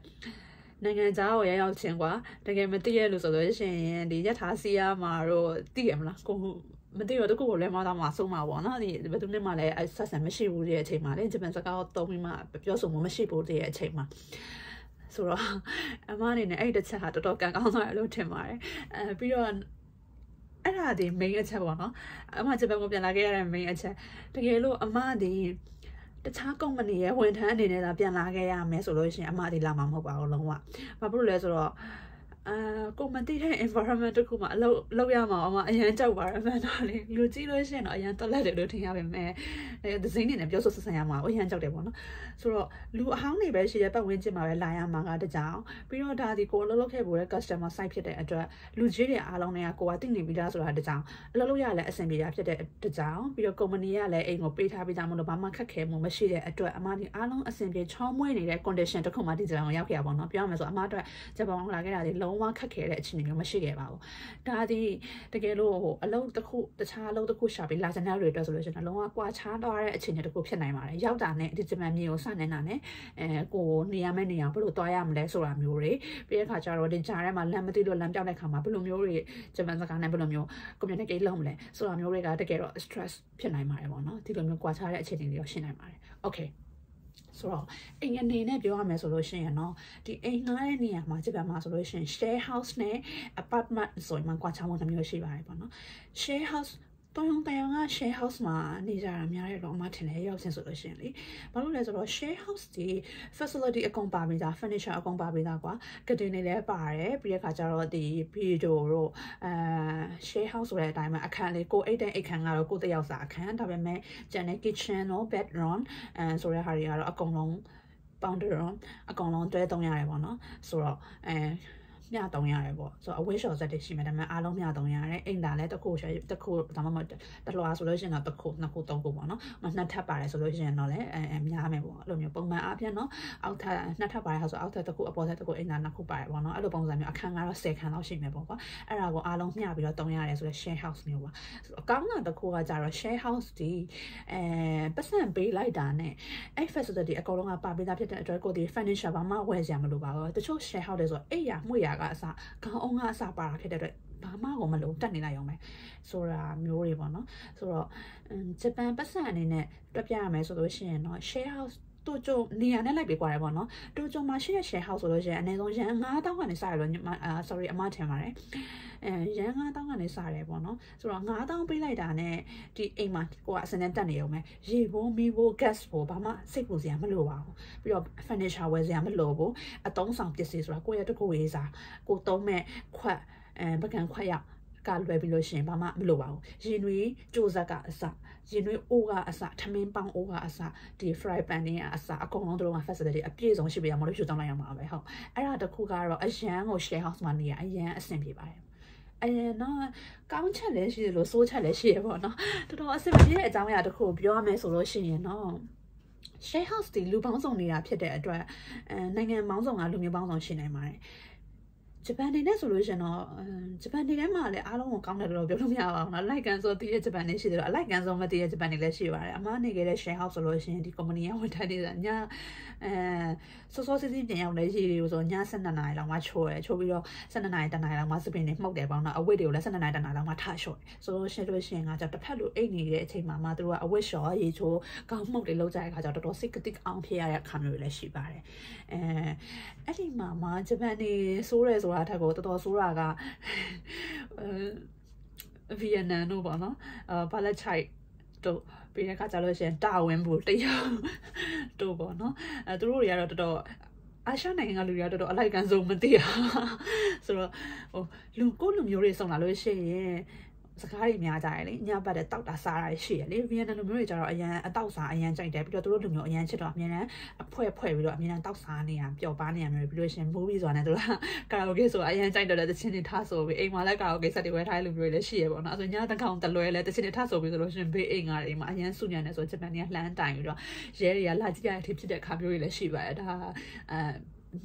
ในงานเจ้าเอ๋ยเอาเสียงกว่าแต่แกไม่ตีรู้สึกว่าเสียงดีจะทาสีมาโรตีเอ็มละกูไม่ได้ว่าตัวกูเลยมาทำมาสู้มาบ่เนาะนี่ประตูเนี่ยมาเลยไอ้สัตว์เนี่ยไม่ใช่กูเลยใช่มา So, I'm not in the eight that's had to talk and all my little Timar. Beyond Anadi, make a chavana. I might have been like a make a chair. The yellow Amadi, the Taco Mania went hand in a Bianagaya, Mesolution, Amadi Lama Mobile Longa. My brother's law. Commander environmental Kuma, Loyama, and Yanta Warman, Lutilation, or Yanta letter, looting up in me. The singing of Joseph Sayama, or Yanta de Bono. So, Lu Hangi Bashia, but when Jimmy Lion Maga the Down, Pino Daddy called a local customer side to the address, Lugia Alonia, Coating Vidas or the Down, Loya let assembly after the Down, Pio Comaniale, Amo Beta Bidam Obama Kakemo, Machida, a drug, Amani Alon assembly, Chomway, their condition to come at the Yakiabon, Piamas or Madra, Jabon Lagadi. ว่าคักแค่ได้ชินอยู่มาชิเกบ่าวดาดิตะเกโลอะลงตะคุตะชาลงตะคุชาบิลาจันน่ะเลยตะสรุปฉันลงว่ากว่าช้าดออะฉินเนี่ยตะคุเผ็ดไหนมาแล้วยောက်ตาเนี่ยดิจมันมีอยู่สั่นน่ะนะเออกูเนี่ยไม่เนี่ยบ่รู้ตอย้ำแล้วสู้ล่ะမျိုးดิเปียคาจาတော့ดิจาထဲมาแลไม่ติดလို့လမ်းပြောတဲ့ခါမှာဘယ်လိုမျိုးတွေဂျပန်စကားနဲ့ဘယ်လိုမျိုးကို เนี่ยเนี่ยมาจะแบบมาสโลชั่น share house နဲ့ apartment ဆိုမှကွာချောင်းတမျိုးရှိပါတယ်ပေါ့နော် share house တော့ Toyongdaeong'a sharehouse ma ni jaramya long ma tin he yau sin so lo shin li. Ba lo le so lo sharehouse di facility akong ba bi da furniture akong ba bi da kwa. Kadin ni le ba de pi kha ja ro di pi do ro eh sharehouse so le dai ma akhan le ko eight eight khan ga ro ko tat yau sa akhan da ba mae jan ne kitchen no bedroom and so le ha ri ga ro akong long boundary ro akong long twae tong ya le paw no. So lo eh เนี่ยตรงยาเลยบ่ဆိုတော့အဝိရှော်ဆက်တဲ့ရှိမယ်ဒါပေမဲ့အားလုံးမျှตรงยาတယ်အဲ့ဒါလည်းတစ်ခုရှိတစ်ခုဒါမှမဟုတ်တစ်လောအားဆိုလို့ရှိရင်တော့တစ်ခုနှစ်ခုတรงကိုပေါ့เนาะမနှစ်ထပ်ပါတယ်ဆိုလို့ရှိရင်တော့လည်းအများမယ်ပေါ့အဲ့လိုမျိုးပုံမှန်အားဖြင့်เนาะအောက်ထပ်နှစ်ထပ်ပါတယ်ဆိုအောက်ထပ်တစ်ခုအပေါ်ထပ်တစ်ခုအိမ်သာနှစ်ခုပါတယ်ပေါ့เนาะအဲ့လိုပုံစံမျိုးအခန်းကတော့ ten ခန်း လောက် ရှိမယ်ပေါ့ကွာ အဲ့ဒါကိုအားလုံးမျှပြီးတော့ share house ဒီအဲပတ်စံပေးလိုက်တာနဲ့အဲ့ facility အကုန်လုံးကပါပေးတာဖြစ်တဲ့အတွက်ကိုဒီ furniture ဘာမှဝယ်စရာမလိုပါဘူးတချို့ share house တွေဆိုအဲ့ရမွေရကအစားခေါင်းအောင်ကအစားပါတာဖြစ်တဲ့အတွက် ဘာမှကိုမလုပ်တတ်နေလိုက်အောင်ပဲဆိုတော့မျိုးတွေပေါ့เนาะဆိုတော့ဂျပန်ပတ်စံအနေနဲ့တွက်ပြရမယ်ဆိုလို့ရှိရင်တော့ share house တို့ကျုံနေရာနဲ့လိုက်ပြီးကြွားတယ်ပေါ့เนาะတို့ကျုံမှာရှိတဲ့ share house ဆိုလို့ရှိရင်အနည်းဆုံးရန် nine thousand ကနေစတယ်လို့ sorry အမထင်ပါတယ်အဲရန် nine thousand ကနေစတယ်ပေါ့เนาะဆိုတော့ nine thousand ပေးလိုက်တာနဲ့ဒီအိမ်မှာကိုကအစနဲ့တက်နေရုံပဲရေဘိုးမီးဘိုး gas ဘိုးဘာမှစိတ်ပူစရာမလိုပါဘူးပြီးတော့ furniture ဝယ်စရာမလိုဘူးအတုံးဆောင်ပစ္စည်းဆိုတာကိုယ့်ရဲ့တကူရေးစားကိုသုံးမဲ့ခွက် အဲဘကန်ခွက်ရကလွယ်ပြီးလို့ရှင်ဘာမှမလိုပါဘူးရင်နွေးကြိုးစက်ကအစရင်နွေးအိုးကအစထမင်းပေါင်းအိုးကအစဒီ fry pan နေကအစအကုန်လုံးတို့က facility အပြည့်စုံရှိပြရမလို့ရှုတောင်းလိုက်ရမှာပဲဟုတ်အဲ့ဒါတစ်ခုကတော့အရန်ကို share house မှာနေရအရန်အဆင်ပြေပါတယ် အရန်တော့ကောင်းချက်လည်းရှိတယ်လို့ဆိုးချက်လည်းရှိတယ်ပေါ့နော်တော်တော်အဆင်ပြေတဲ့အကြောင်းအရာတစ်ခုပြောရမယ်ဆိုလို့ရှိရင်တော့ share house ဒီလူပေါင်းစုံနေတာဖြစ်တဲ့အတွက်အဲနိုင်ငံပေါင်းစုံကလူမျိုးပေါင်းစုံရှိနေပါတယ် ဂျပန်နေနဲ့ဆိုလို့ရှင်တော့ဂျပန်နေထဲမှာလည်းအားလုံးကိုကောင်းတယ်လို့ပြောလို့မရပါဘူးเนาะလိုက်ကန်ဆိုတည်ရဂျပန်နေရှိတယ်အလိုက်ကန်ဆိုမတည်ရဂျပန်နေလည်းရှိပါတယ်အမအနေကလည်း share house ဆိုလို့ရှင်ဒီ company ကဝင်ထိုင်နေတာညအဲစောစောစီးစီးပြန်ရောက်လည်းရှိတယ်ဆိုည twelve o'clock လောက်မှချိုးတယ်ချိုးပြီးတော့ twelve o'clock လောက်မှစပင်းနေမှုတ်တယ်ပေါ့เนาะအဝတ်တွေကိုလည်း twelve o'clock လောက်မှထရှော့ဆိုလို့ရှင်လို့ရှင်ကကြတစ်ဖက်လူအိတ်နေတဲ့အချိန်မှာမှသူတို့ကအဝတ်ရှော့ရေချိုးကောင်းမှုတ်တွေလောက်ကြတဲ့အခါကျတော့တော်တော်စိတ်ကတိအောင်ဖြစ်ရတဲ့ခံမျိုးတွေလည်းရှိပါတယ်အဲအဲ့ဒီမှာမှဂျပန်နေဆိုးရဲ ဆိုတာတကောတော်တော်ဆိုးတာကဗီယက်နမ်တို့ပေါ့เนาะအဲဘာလက်ချိုက်တို့ပြီးတဲ့ခါကျလို့ရှင်တာဝန်ဘူးတရုတ်တို့ပေါ့เนาะအဲသူတို့တွေကတော့တော်တော် အာရှနိုင်ငံကလူတွေကတော့တော်တော်အလိုက်ကန်ဆုံးမသိရဆိုတော့ဟိုလူကိုလူမျိုးတွေစုံလာလို့ရှိရင် စကားတွေများကြတယ်လေညဘက်တဲ့တောက်တာစားရရှိရလေဗီယက်နမ်လူမျိုးတွေကြတော့အရန်အတောက်စားအရန်ကြိုက်တယ်ပြီးတော့သူတို့လူမျိုးအရန်ချစ်တော့အများနဲ့အဖွဲအဖွဲပြီးတော့အများနဲ့တောက်စားနေရပျော်ပါးနေရမျိုးပြီးလို့ရှင်ဘူးပြီးသွားနေသူလားကာရာအိုကေဆိုအရန်ကြိုက်တယ်တဲ့တချင်တွေထားဆိုပြီးအိမ်မှာလည်းကာရာအိုကေစက်တွေဝယ်ထားလူတွေလည်းရှိရပေါ့နော်ဆိုညတကောင်တလွဲလဲတချင်တွေထားဆိုပြီးဆိုလို့ရှင်ဘေးအိမ်ကလည်းအိမ်မှာအရန်ဆူညံနေဆိုဂျပန်ကလမ်းတိုင်ပြီးတော့ရဲတွေကလှကြရထိဖြစ်တဲ့ခါမျိုးတွေလည်းရှိပါတယ်ဒါ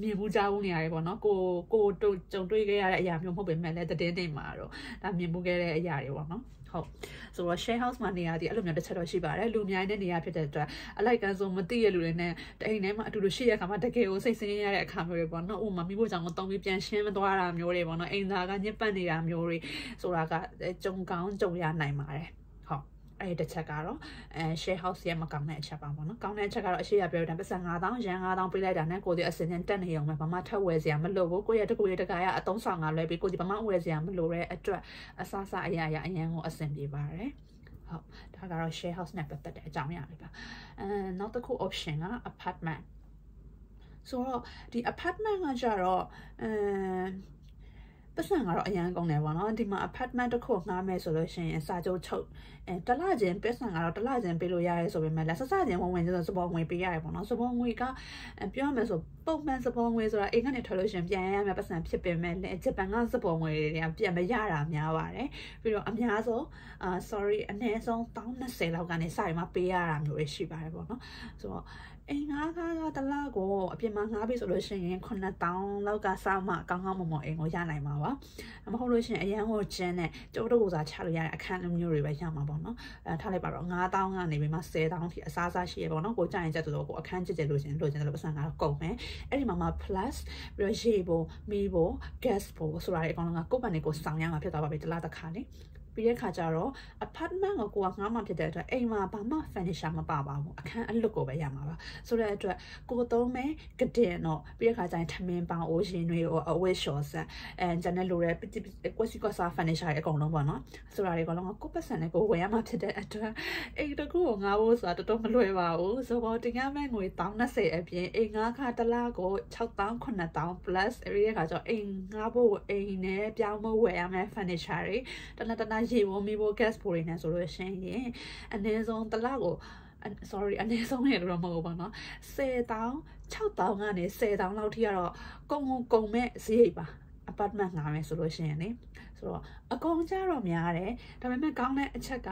မြင်မှုကြုံနေရတဲ့ပေါ့နော်ကိုကိုတုံတွေ့ခဲ့ရတဲ့အရာမျိုးမဟုတ်ပေမဲ့လည်းတည်င်းတိမ်မှာတော့ဒါမြင်မှုခဲ့တဲ့အရာတွေပေါ့နော်ဟုတ်ဆိုတော့ share house မှာနေရာတည်အဲ့လိုမျိုးတစ်ချက်တော့ရှိပါတယ်လူအများနဲ့နေရာဖြစ်တဲ့အတွက်အလိုက်ကန်ဆုံးမတည်ရလူတွေနဲ့အိမ်ထဲမှာအတူတူရှိရခါမှတကယ်ကိုစိတ်ဆင်းရဲရတဲ့အခါမျိုးတွေပေါ့နော်ဥပမာမိဖို့ကြောင့်ကိုတုံပြီးပြန်ရှင်းမသွားတာမျိုးတွေပေါ့နော်အိမ်သားကညှက်ပန့်နေတာမျိုးတွေဆိုတာကကြုံကောင်းကြုံရနိုင်ပါတယ် အဲ့ဒီတစ်ချက်ကတော့ share house ရဲ့မကောင်းတဲ့အချက်ပါဘောနော်ကောင်းတဲ့အချက်ကတော့အရှိရပြောတဲ့ပတ်စံ nine thousand ရန် nine thousand ပေးလိုက်တာနဲ့ကိုယ်ဒီအစင်းနဲ့တက်နေရုံပဲဘာမှထပ်ဝယ်စရာမလိုဘူးကိုယ့်ရဲ့တကူရဲ့တကားရအတုံးဆောင်ကလွယ်ပြီးကိုယ်ဒီဘာမှဝယ်စရာမလိုတဲ့အအတွက်အစားအစာအရာအရာအရန်ကိုအဆင်ပြေပါတယ်ဟုတ်ဒါကတော့ share house နဲ့ပတ်သက်တဲ့အကြောင်းအရာတွေပါအဲနောက်တစ်ခု option က apartment ဆိုတော့ဒီ apartment ကကြတော့အဲ ပတ်စံကတော့အရန်ကုန်တယ်ပေါ့နော်ဒီမှာ apartment တစ်ခုငှားမယ်ဆိုလို့ရှိရင်စာချုပ်ချုပ်အဲတလချင်းပတ်စံကတော့တလချင်းပေးလို့ရတယ်ဆိုပေမဲ့လက်စစချင်းဝင်ဝင်ဆိုစပေါ်ငွေပေးရတယ်ပေါ့နော်စပေါ်ငွေကပြောရမယ်ဆိုပုံမှန်စပေါ်ငွေဆိုတာအိမ်ကနေထွက်လို့ရှိရင်ပြန်ရရမယ်ပတ်စံဖြစ်ပေမဲ့လည်းဂျပန်ကစပေါ်ငွေတွေပြန်မရတာများပါတယ်ပြီးတော့အများဆုံး sorry အနည်းဆုံး one thousand twenty လောက်ကနေစပြီးမှပေးရတာမျိုးတွေရှိပါတယ်ပေါ့နော်ဆိုတော့ အိမ်ငါးကားကတလားကိုအပြင်မှာငှားပြီဆိုလို့ရှိရင် nine thousand လောက်ကစားမှကောင်းကောင်းမွန်မွန်အိမ်ကိုရနိုင်မှာပါမဟုတ်လို့ရှိရင်အရန်ကိုကျန်းတဲ့ကျုပ်တို့ကိုစားချလို့ရတဲ့အခန်းလိုမျိုးတွေပဲရမှာပေါ့နော်အဲထားလိုက်ပါတော့ nine thousand ကနေပြီးမှ ten thousand ထိအစားစားရှိရပေါ့နော်ကိုကြိုက်ရင်ကြက်တို့ကိုအခန်းကြက်ကြက်လို့ရှင်လို့ရှင်တဲ့ပတ်စံကတော့ကုန်မယ်အဲ့ဒီမှာမှ plus ပြီးတော့ရေဘိုမီးဘို gas ဘိုဆိုတာတွေအကုန်လုံးကကိုယ့်ဘက်နေကိုစောင့်ရမှာဖြစ်သွားပါပြီတလားတစ်ခါလေ ဆိုတော့အဲ့ဒီမှာမှ ဂျပန်နေဆိုးရဲဆိုတာကတော့ ပြီးတဲ့ခါကျတော့ apartment ကိုကိုကငှားမှဖြစ်တဲ့အတွက်အိမ်မှာဘာမှ furniture မပါပါဘူးအခန်းအလွတ်ကိုပဲရမှာပါဆိုတဲ့အတွက်ကိုသုံးမယ်ကတင်တော့ပြီးတဲ့ခါကျရင်ထမင်းပေါင်းအိုးရှင်တွေအဝတ်လျှော်စံအဲဂျန်နယ်လိုရဲကွက်စီကွက်စာ furniture တွေအကုန်လုံးပေါ့နော်ဆိုတာတွေအကုန်လုံးကိုပတ်စံနဲ့ကိုဝယ်ရမှာဖြစ်တဲ့အတွက်အိမ်တစ်ခုကိုငှားဖို့ဆိုတာတော်တော်မလွယ်ပါဘူးဆိုတော့တင်ရမယ့်ငွေတစ်ထောင်နှစ်ဆယ်အပြင်အိမ်ငှားခါတစ်လကို ၆သောင်း ၇သောင်း plus ပြီးတဲ့ခါကျတော့အိမ်ငှားဖို့အိမ်နဲ့ပြောင်းဖို့ဝယ်ရမယ့် furniture တွေတနတနရေဝမီဘို gas ပိုးတွေနဲ့ဆိုလို့ရှိရင်အနည်းဆုံးတစ်လကို sorry အနည်းဆုံးရတော့မဟုတ်ပါတော့ဆယ်သောင်း ၆သောင်းကနေဆယ်သောင်းလောက်ထိကတော့ကုန်ကုန်ကုန်မဲ့ဈေးပါ apartment ငှားမယ်ဆိုလို့ရှိရင်လေဆိုတော့အကုန်ကြတော့များတယ်ဒါပေမဲ့ကောင်းတဲ့အချက်က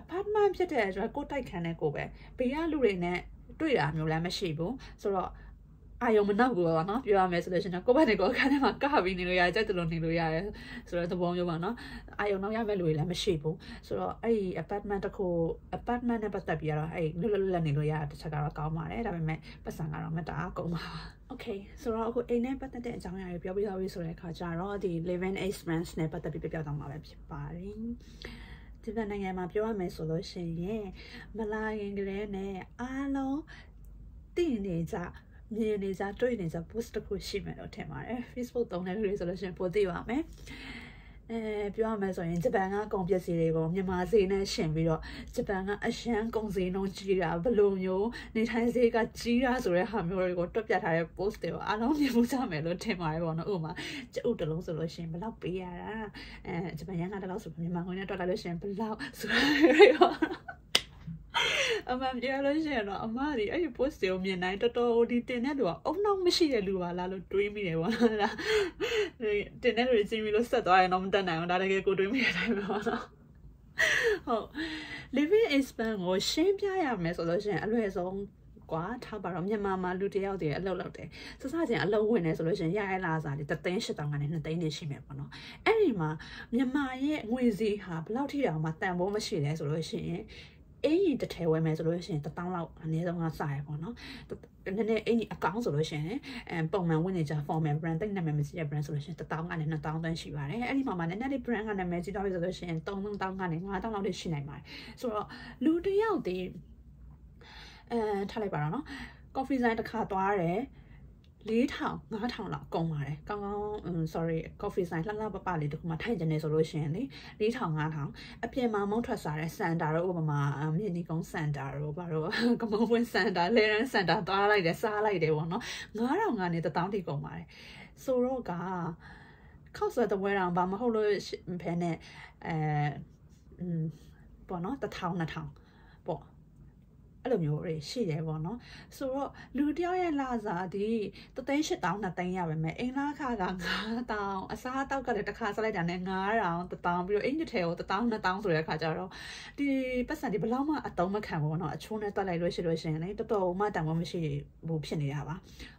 apartment ဖြစ်တဲ့အတွက်ကိုယ်တိုက်ခံတဲ့ကိုပဲဘေးကလူတွေနဲ့တွေ့တာမျိုးလည်းမရှိဘူးဆိုတော့အာယုံမနောက်ဘူးပါနော်ပြောရမယ်ဆိုလို့ရှိရင်ကိုယ့်ဘက်နဲ့ကိုယ်အခန်းထဲမှာကပြီးနေလို့ရတယ်ကြိုက်တယ်လို့နေလို့ရတယ်ဆိုတော့သဘောမျိုးပါနော်အာယုံနောက်ရမဲ့လူတွေလည်းမရှိဘူးဆိုတော့အဲ့ဒီ apartment တစ်ခု apartment နဲ့ပတ်သက်ပြီးတော့အဲ့လွတ်လွတ်လပ်လပ်နေလို့ရတာတစ်ချက်ကတော့ကောင်းပါတယ်ဒါပေမဲ့ပတ်စံကတော့မတအားကုန်ပါဘူးOkay ဆိုတော့အခုအိမ်နဲ့ပတ်သက်တဲ့အကြောင်းအရာတွေပြောပြသွားပြီဆိုတဲ့အခါကျတော့ဒီ living arrangements နဲ့ပတ်သက်ပြီးပြောပြသွားမှာပဲဖြစ်ပါတယ်ဒီနိုင်ငံမှာပြောရမယ်ဆိုလို့ရှိရင်မလာရင်ကလေးနဲ့အားလုံးတည်နေကြမြင်နေကြတွေ့နေကြ post တစ်ခုရှိမယ်လို့ထင်ပါတယ် Facebook သုံးတဲ့လူတွေဆိုလို့ရှိရင်ပိုသိပါမယ်အဲပြောရမယ်ဆိုရင်ဂျပန်ကကုန်ပစ္စည်းတွေကိုမြန်မာဈေးနဲ့ရှင်ပြီးတော့ဂျပန်ကအရန်ကုန်ဈေးနှုန်းကြီးတာဘလိုမျိုးနေထိုင်ဈေးကကြီးတာဆိုတဲ့ဟာမျိုးတွေကိုတွက်ပြထားတဲ့ post တွေကိုအားလုံးမြင်မှုကြမယ်လို့ထင်ပါတယ်ပေါ့နော်ဥပမာကျုပ်တလုံးဆိုလို့ရှင်ဘလောက်ပေးရတာအဲဂျပန်ရန်ကတလောက်ဆိုမြန်မာငွေနဲ့တွက်လိုက်လို့ရှင်ဘလောက်ဆိုတာတွေပေါ့အမပြောလို့ရှိရင်တော့အမဒီအဲ့ဒီ post တွေကိုမြင်နိုင်တော်တော်ဒီတင်တဲ့လူကအုံနောက်မရှိတဲ့လူပါလားလို့တွေးမိတယ်ပေါ့လားတင်တဲ့လူတွေကြီးပြီးလို့ဆက်သွားရင်တော့မတတ်နိုင်ဘူးဒါတကယ်ကိုတွေးမိတဲ့အတိုင်းပဲပေါ့နော်ဟုတ် living expense ကိုရှင်းပြရမယ်ဆိုလို့ရှိရင်အလွယ်ဆုံးကွာထားပါတော့မြန်မာမှာလူတယောက်တည်းအလုပ်လုပ်တယ်စစချင်းအလုပ်ဝင်နေဆိုလို့ရှိရင်ရရလာစားလေတစ်သိန်း ၈သောင်းကနေနှစ်သိန်းနေရှိမယ်ပေါ့နော်အဲ့ဒီမှာမြန်မာရဲ့ငွေစည်းဟာဘယ်လောက်ထိတောင်မှတန်ဖိုးမရှိလဲဆိုလို့ရှိရင်အင်းကြီးတထဲဝယ်မယ်ဆိုလို့ရှိရင်တစ်သောင်းလောက်အနည်းဆုံးကစားရပေါ့နော်နည်းနည်းအင်းကြီးအကောင်းဆိုလို့ရှိရင်အပုံမှန်ဝင်နေကြ formal brand တိတ်နာမည်မရှိတဲ့ brand ဆိုလို့ရှိရင်တစ်သောင်းကနေနှစ်သောင်းတန်းရှိပါတယ်အဲ့ဒီမှာမှနည်းနည်းလေး brand ကနာမည်ကြီးတော့ပြီဆိုလို့ရှိရင်သုံးသောင်းကနေငါးသောင်းလောက်လေးရှိနိုင်ပါတယ်ဆိုတော့လူတစ်ယောက်တည်းအဲထားလိုက်ပါတော့နော် coffee sign တစ်ခါသွားတယ်လေးထောင် ငါးထောင်လောက်ကုန်ပါတယ်ကောင်းကောင်း sorry coffee sign လှလှပပလေးတခုမှထိုင်ကျင်နေဆိုလို့ရှိရင်လေလေးထောင် ငါးထောင်အပြင်မှာမုံထွက်စားတဲ့စန်တာတို့ဥပမာမြေနီကုန်းစန်တာတို့ဘာလို့ကမုံဝင်းစန်တာလဲရန်စန်တာသွားလိုက်တယ်စားလိုက်တယ်ပေါ့နော်ငါးထောင်ကနေတစ်သောင်းထိကုန်ပါတယ်ဆိုတော့ကခောက်ဆွဲတပွဲတောင်ဘာမဟုတ်လို့ဖဲနဲ့အဲပေါ့နော်တစ်ထောင် နှစ်ထောင်ပေါ့အဲ့လိုမျိုးတွေရှိတယ်ပေါ့နော်ဆိုတော့လူတယောက်ရဲ့လာစားဒီတစ်သိန်း ၈သောင်း နှစ်သိန်းရပါမယ်အိမ်လာခါကငါးသောင်းအစားအသောက်ကလည်းတစ်ခါစားလိုက်တာနဲ့ငါးသောင်း တစ်သောင်းပြီးတော့အိမ်တစ်ထည်ကိုတစ်သောင်း နှစ်သောင်းဆိုတဲ့အခါကျတော့ဒီပတ်စံဒီဘယ်လောက်မှအတုံးမခံဘူးပေါ့နော်အချိုးနဲ့တွက်လိုက်လို့ရှိလို့ရှင်လေတော်တော်မှတန်ဖိုးမရှိဘူးဖြစ်နေတာပါ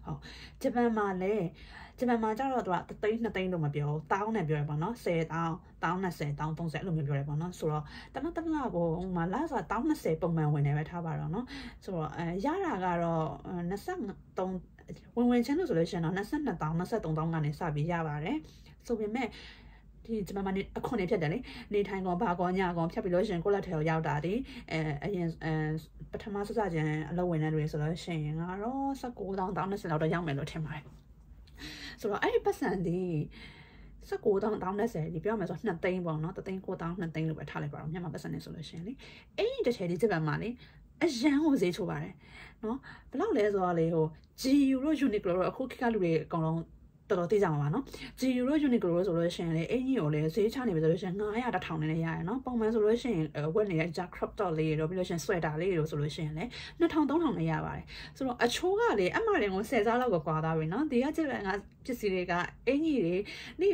ဟုတ်ဂျပန်မှာလည်းဂျပန်မှာကျတော့သူကတစ်သိန်း နှစ်သိန်းလို့မပြောဘူးတောင်းနဲ့ပြောရပါတော့ဆယ်သောင်း သောင်း နှစ်ဆယ် သောင်း သုံးဆယ်အဲ့လိုမျိုးပြောရပါတော့ဆိုတော့တနတနကိုဟိုမှာလာစားသောင်း နှစ်ဆယ်ပုံမှန်ဝင်နေပဲထားပါတော့နော်ဆိုတော့အဲရတာကတော့23ဝင်ဝင်ချင်းလို့ဆိုလို့ရှိရင်တော့22သောင်း 23သောင်းကနေစပြီးရပါတယ်ဆိုပေမဲ့ဒီဂျပန်မှာအခွန်တွေဖြတ်တယ်လေနေထိုင်ကောဘာကောညကောဖြတ်ပြီးလို့ရှိရင်ကိုလက်ထဲကိုရောက်တာဒီအဲအရင်ပထမစစချင်းအလုပ်ဝင်တဲ့လူတွေဆိုလို့ရှိရင်ကတော့၁၉သောင်း သောင်း နှစ်ဆယ်လောက်တော့ရောက်မယ်လို့ထင်ပါတယ်ဆိုတော့အဲ့ဒီပတ်စံဒီ၁၉သောင်း သောင်း နှစ်ဆယ်ဒီပြောမယ်ဆိုတော့နှစ်သိန်းပေါ့နော်တစ်သိန်း ကိုးသောင်း နှစ်သိန်းလို့ပဲထားလိုက်ပါတော့မြန်မာပတ်စံနဲ့ဆိုလို့ရှိရင်လေအဲ့ဒီတစ်ထည်ဒီဂျပန်မှာလေအရန်ကိုဈေးချိုးပါတယ်နော်ဘယ်လောက်လဲဆိုတော့လေဟို G U တို့ Uniqlo တို့အခုခေတ်ကလူတွေအကုန်လုံးတော်တော်သိကြမှာပါနော် G U တို့ Uniqlo တို့ဆိုလို့ရှိရင်လေအင်ကြီးကိုလေဈေးချနေပြီဆိုလို့ရှိရင်ငါးရာ တစ်ထောင်နဲ့လည်းရရနော်ပုံမှန်ဆိုလို့ရှိရင်ဝက်နေတဲ့ crop top လေးတွေတော့ပြီးလို့ရှိရင် sweater လေးတွေတော့ဆိုလို့ရှိရင်လေနှစ်ထောင် သုံးထောင်နဲ့ရပါတယ်ဆိုတော့အချိုးကလေအမှန်တကယ်ကိုဆယ်စားလောက်ကွာသားပြီနော်ဒီကကျတဲ့ကပစ္စည်းတွေကအင်ကြီးတွေ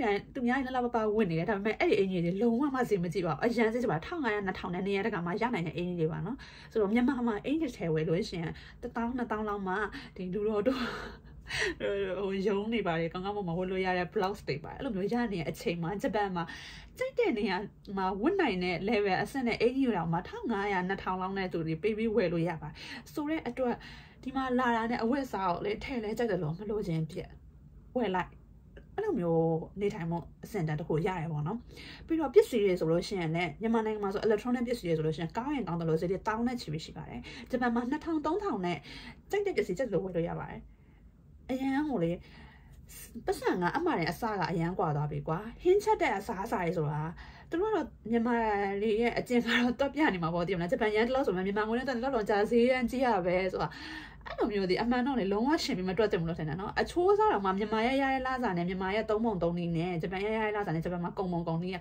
နေ့တိုင်းသူများလှလှပပဝတ်နေတယ်ဒါပေမဲ့အဲ့ဒီအင်ကြီးတွေလုံးဝမဈေးမကြည့်ပါဘူးအရန်ဈေးကြီးပါတစ်ထောင် ငါးရာ နှစ်ထောင်နဲ့နေရာတကာမှာရနိုင်တဲ့အင်ကြီးတွေပါနော်ဆိုတော့မြန်မာမှာအင်ကြီးထဲဝယ်လို့ရှိရင်တစ်သောင်း နှစ်သောင်းလောက်မှဒီလူတော်တို့ဟိုယုံနေပါလေကောင်းကောင်းမမဝတ်လို့ရတဲ့ blouse တွေပါအဲ့လိုမျိုးရနေတဲ့အချိန်မှာဂျပန်မှာကြိုက်တဲ့နေရာမှာဝတ်နိုင်တဲ့ level အဆင့်နဲ့အင်ကြီးတော်မှာတစ်ထောင် ငါးရာ နှစ်ထောင်လောက်နဲ့သူတွေပေးပြီးဝယ်လို့ရပါဆိုတဲ့အတွက်ဒီမှာလာတာနဲ့အဝတ်အစားကိုလေထည့်လဲကြိုက်တယ်လို့မလို့ခြင်းပြက်ဝယ်လိုက် အဲ့လိုမျိုးနေထိုင်မှုအဆင့်တန်းတစ်ခုရရပေါ့နော်ပြီးတော့ပစ္စည်းတွေဆိုလို့ရှိရင်လည်းမြန်မာနိုင်ငံမှာဆို electronic ပစ္စည်းတွေဆိုလို့ရှိရင်ကောင်းရင်ကောင်းတယ်လို့စတဲ့တောင်းနဲ့ချီပြီးရှိပါတယ်ဂျပန်မှာ နှစ်ထောင် သုံးထောင် နဲ့ကြိုက်တဲ့ပစ္စည်းချက်လို့ဝယ်လို့ရပါတယ်အရန်ကိုလေပတ်စံကအမှန်နဲ့အစကအရန်ကွာသွားပြီကွာဟင်းချက်တဲ့အစားအစာတွေဆိုတာသူတို့ကတော့မြန်မာလေးရဲ့အကျင့်ကတော့တော့ပြနေမှာပေါ့ဒီမှာဂျပန်ရန်တလောက်ဆိုမှမြန်မာငွေနဲ့တော့လောက်ကြာဈေးရန်ကြီးရပဲဆိုတာအဲ့လိုမျိုးဒီအမှန်တော့လေလုံးဝရှင်ပြီးမတွက်တင်ဘူးလို့ထင်တာနော်အချိုးစားတော့မှမြန်မာရရတဲ့လစာနဲ့မြန်မာရသုံးပုံသုံးနည်းနဲ့ဂျပန်ရရတဲ့လစာနဲ့ဂျပန်မှာကုံပုံကုံနည်းက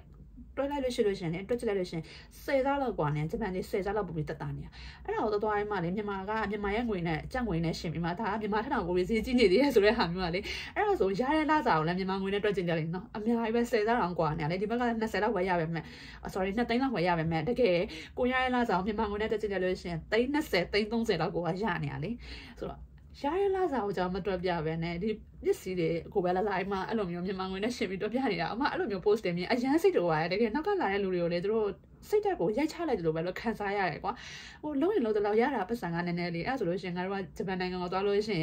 တွဲလိုက်လို့ရှိလို့ရှင်လေတွက်ကြလိုက်လို့ရှင်ဆယ်စားလောက်กว่าနဲ့ဂျပန်လေးဆယ်စားလောက်ပုံပြီးတက်တာနေရအဲ့ဒါကိုတော့တွားရင်းမှလေမြန်မာကမြန်မာရငွေနဲ့ကြက်ငွေနဲ့ရှင်ပြီးမှဒါကမြန်မာထက်တောင်ကိုဈေးကြီးနေသေးတယ်ဆိုတဲ့ဟာမျိုးကလေအဲ့ဒါဆိုရရတဲ့လစာကိုလည်းမြန်မာငွေနဲ့တွက်ကြည့်ကြလိမ့်နော်အများကြီးပဲဆယ်စားလောက်กว่าနေရလေဒီဘက်ကနှစ်ဆယ်လောက်ဝယ်ရပဲမဲ့ sorry နှစ်သိန်းလောက်ဝယ်ရပဲမဲ့တကယ်ကိုရရတဲ့လစာကိုမြန်မာငွေနဲ့တွက်ကြည့်ကြလို့ရှင်သိန်း နှစ်ဆယ် သိန်း သုံးဆယ်လောက်ကိုကရနေရလေဆိုတော့ရရလာစားကိုကျွန်တော်မတွက်ပြပဲနဲ့ဒီပစ္စည်းတွေကိုပဲလာလာအိမ်မှာအဲ့လိုမျိုးမြန်မာငွေနဲ့ရှင်ပြီးတွက်ပြနေတာအမအဲ့လိုမျိုး post တင်ပြီးအရန်စိတ်တော်ရတယ်တကယ်နောက်ကလာတဲ့လူတွေကိုလေသူတို့စိတ်ဓာတ်ကိုရိုက်ချလိုက်တယ်လို့ပဲလို့ခံစားရတယ်ကွာဟိုလုံးရင်လုံးတလောက်ရတာပတ်စံကနည်းနည်းလေးအဲ့ဆိုလို့ရှင်ငါတို့ကဂျပန်နိုင်ငံကိုသွားလို့ရှင်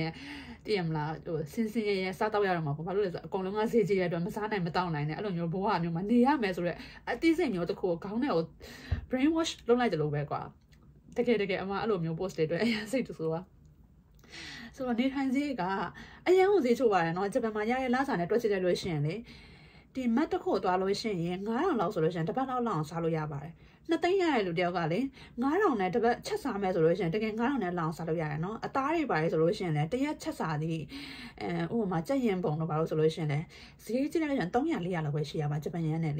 တည်ရမလားဟိုစင်စင်ရရစားတော့ရတော့မှာဘာလို့လဲဆိုအကုန်လုံးကဈေးကြီးရတော့မစားနိုင်မတောင်းနိုင်နဲ့အဲ့လိုမျိုးဘဝမျိုးမှာနေရမယ်ဆိုတော့အသိစိတ်မျိုးတစ်ခုကိုခေါင်းထဲကို brain wash လုပ်လိုက်တယ်လို့ပဲကွာတကယ်တကယ်အမအဲ့လိုမျိုး post တွေတွေ့အရန်စိတ်တူဆိုတာဆိုတော့နေထိုင်စည်းကအရန်ကိုဈေးချိုးပါတယ်နော်ဂျပန်မှာရရလစာနဲ့တွက်ချက်လိုက်လို့ရှိရင်လေဒီမတ်တစ်ခုသွားလို့ရှိရင်ငါးထောင်လောက်ဆိုလို့ရှိရင်တစ်ပတ်လောက်လောက်အောင်စားလို့ရပါတယ်နှစ်သိန်းရရလူတယောက်ကလေငါးထောင်နဲ့တစ်ပတ်ချက်စားမယ်ဆိုလို့ရှိရင်တကယ်ငါးထောင်နဲ့လောက်အောင်စားလို့ရတယ်နော်အသားတွေပါတယ်ဆိုလို့ရှိရင်လေတရက်ချက်စားသည်အဲဥပမာကြက်ရင်ပုံတော့ပါလို့ဆိုလို့ရှိရင်လေဈေးကြီးလိုက်လို့သုံးရာ လေးရာလောက်ပဲရှိရပါဂျပန်ရန်နဲ့လ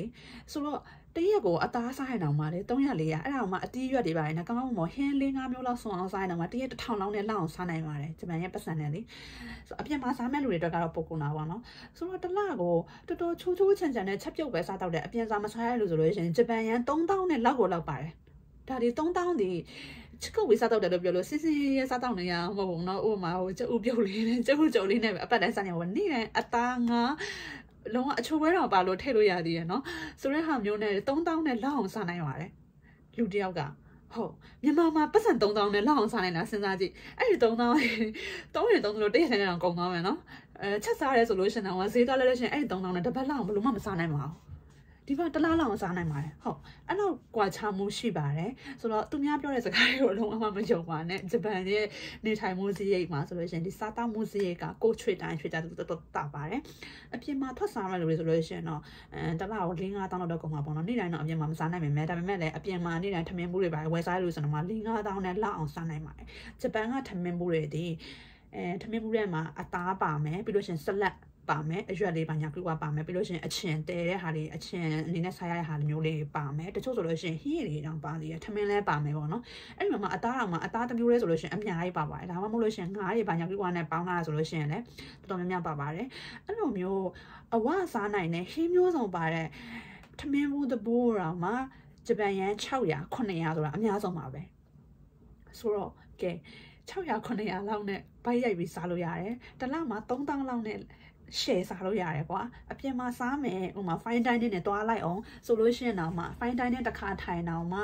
ေဆိုတော့တရက်ကိုအသားစားရအောင်ပါလေသုံးရာ လေးရာအဲ့ဒါအောင်မှအတီးရွက်တွေပါတယ်နော်ကောင်းကောင်းမဟင်းလေး ငါးမျိုးလောက်စုံအောင်စားရအောင်ပါတရက်တစ်ထောင်လောက်နဲ့လောက်အောင်စားနိုင်ပါတယ်ဂျပန်ရဲ့ပတ်စံနဲ့လေဆိုအပြင်မှာစားမဲ့လူတွေအတွက်ကတော့ပုံကုန်တာပေါ့နော်ဆိုတော့တစ်လကိုတော်တော်ချိုးချိုးချန်ချန်နဲ့ချက်ပြုတ်ပဲစားတော့တယ်အပြင်စားမစားရလို့ဆိုလို့ရှိရင်ဂျပန်ရန်သုံးထောင်နဲ့လောက်ကိုလောက်ပါတယ်ဒါဒီသုံးထောင်ဒီချစ်ကဝေးစားတော့တယ်လို့ပြောလို့စစ်စစ်ရစားတော့နေရမဟုတ်ဘူးနော်ဥပမာဟိုကျုပ်ပြုတ်လေးနဲ့ကျုပ်ကြုံလေးနဲ့ပဲအပတ်တိုင်းစားနေပါနေ့တိုင်းအသားငါလုံးဝအချိုးဝဲတော်ပါလို့ထည့်လို့ရသေးရနော်ဆိုတဲ့ဟာမျိုးနဲ့သုံးထောင်နဲ့လောက်အောင်စားနိုင်ပါတယ်လူတစ်ယောက်ကဟုတ်မြန်မာမှာပတ်စံသုံးထောင်နဲ့လောက်အောင်စားနိုင်လားစဉ်းစားကြည့်အဲ့ဒီသုံးထောင် သုံးထောင် သုံးလို့တည့်ရတဲ့အောင်ကုန်သွားမယ်နော်အဲချက်စားရဲဆိုလို့ရှင်တော့ဈေးသွားလဲလို့ရှင်အဲ့ဒီသုံးထောင်နဲ့တစ်ပတ်လောက်ဘယ်လိုမှမစားနိုင်ပါဘူးဒီမှာတလားလောက်အောင်စားနိုင်ပါတယ်ဟုတ်အဲ့တော့ကွာချမှုရှိပါတယ်ဆိုတော့သူများပြောတဲ့စကားတွေကိုအလုံးအမမယုံပါနဲ့ဂျပန်ရဲ့နေထိုင်မှုစရိတ်မှာဆိုလို့ရှိရင်ဒီစားသောက်မှုစရိတ်ကကိုချွေတိုင်းချွေတာတူတော်တော်တာပါတယ်အပြင်မှာထွက်စားရလို့ဆိုလို့ရှိရင်တော့အဲတလားကိုလေး ငါးသောင်းလောက်တော့ကုန်မှာပေါ့နော်နေ့တိုင်းတော့အပြင်မှာမစားနိုင်ပါနဲ့ဒါပေမဲ့လည်းအပြင်မှာနေ့တိုင်းထမင်းဘူးတွေပါဝယ်စားရလို့ဆိုတော့မှလေး ငါးသောင်းနဲ့လောက်အောင်စားနိုင်ပါတယ်ဂျပန်ကထမင်းဘူးတွေဒီအဲထမင်းဘူးထဲမှာအသားပါမယ်ပြီးလို့ရှိရင်ဆလတ်ပါမယ်အရွက်လေးပါညာကလူကပါမယ်ပြီးလို့ရှိရင်အချင်တဲတဲ့ဟာလေးအချင်အနေနဲ့ဆိုင်းရတဲ့ဟာမျိုးလေးပါမယ်တချို့ဆိုလို့ရှိရင်ဟင်းရည်တောင်ပါသေးတယ်ထမင်းလည်းပါမယ်ပေါ့နော်အဲ့ဒီမှာအသားတောင်မှအသားတစ်မျိုးလေးဆိုလို့ရှိရင်အများကြီးပါပါတယ်ဒါမှမဟုတ်လို့ရှိရင်ငါးရည်ပါညာကလူကနဲ့ပေါင်းလာဆိုလို့ရှိရင်လည်းတော်တော်များများပါပါတယ်အဲ့လိုမျိုးအဝစားနိုင်တဲ့ဟင်းမျိုးစုံပါတဲ့ထမင်းဘူးတဘိုးတောင်မှဂျပန်ယန်၆ရာ ခုနှစ်ရာဆိုတာအများဆုံးပါပဲဆိုတော့ကဲ၆ရာ ခုနှစ်ရာလောက်နဲ့ဘိုက်ရိုက်ပြီးစားလို့ရတယ်တလမှာသုံးသောင်းလောက်နဲ့share စားလို့ရတယ်ကွာအပြင်မှာစားမယ်ဟိုမှာ fine dining နဲ့သွားလိုက်အောင်ဆိုလို့ရှိရင်တော့မှ fine dining တစ်ခါထိုင်တော့မှ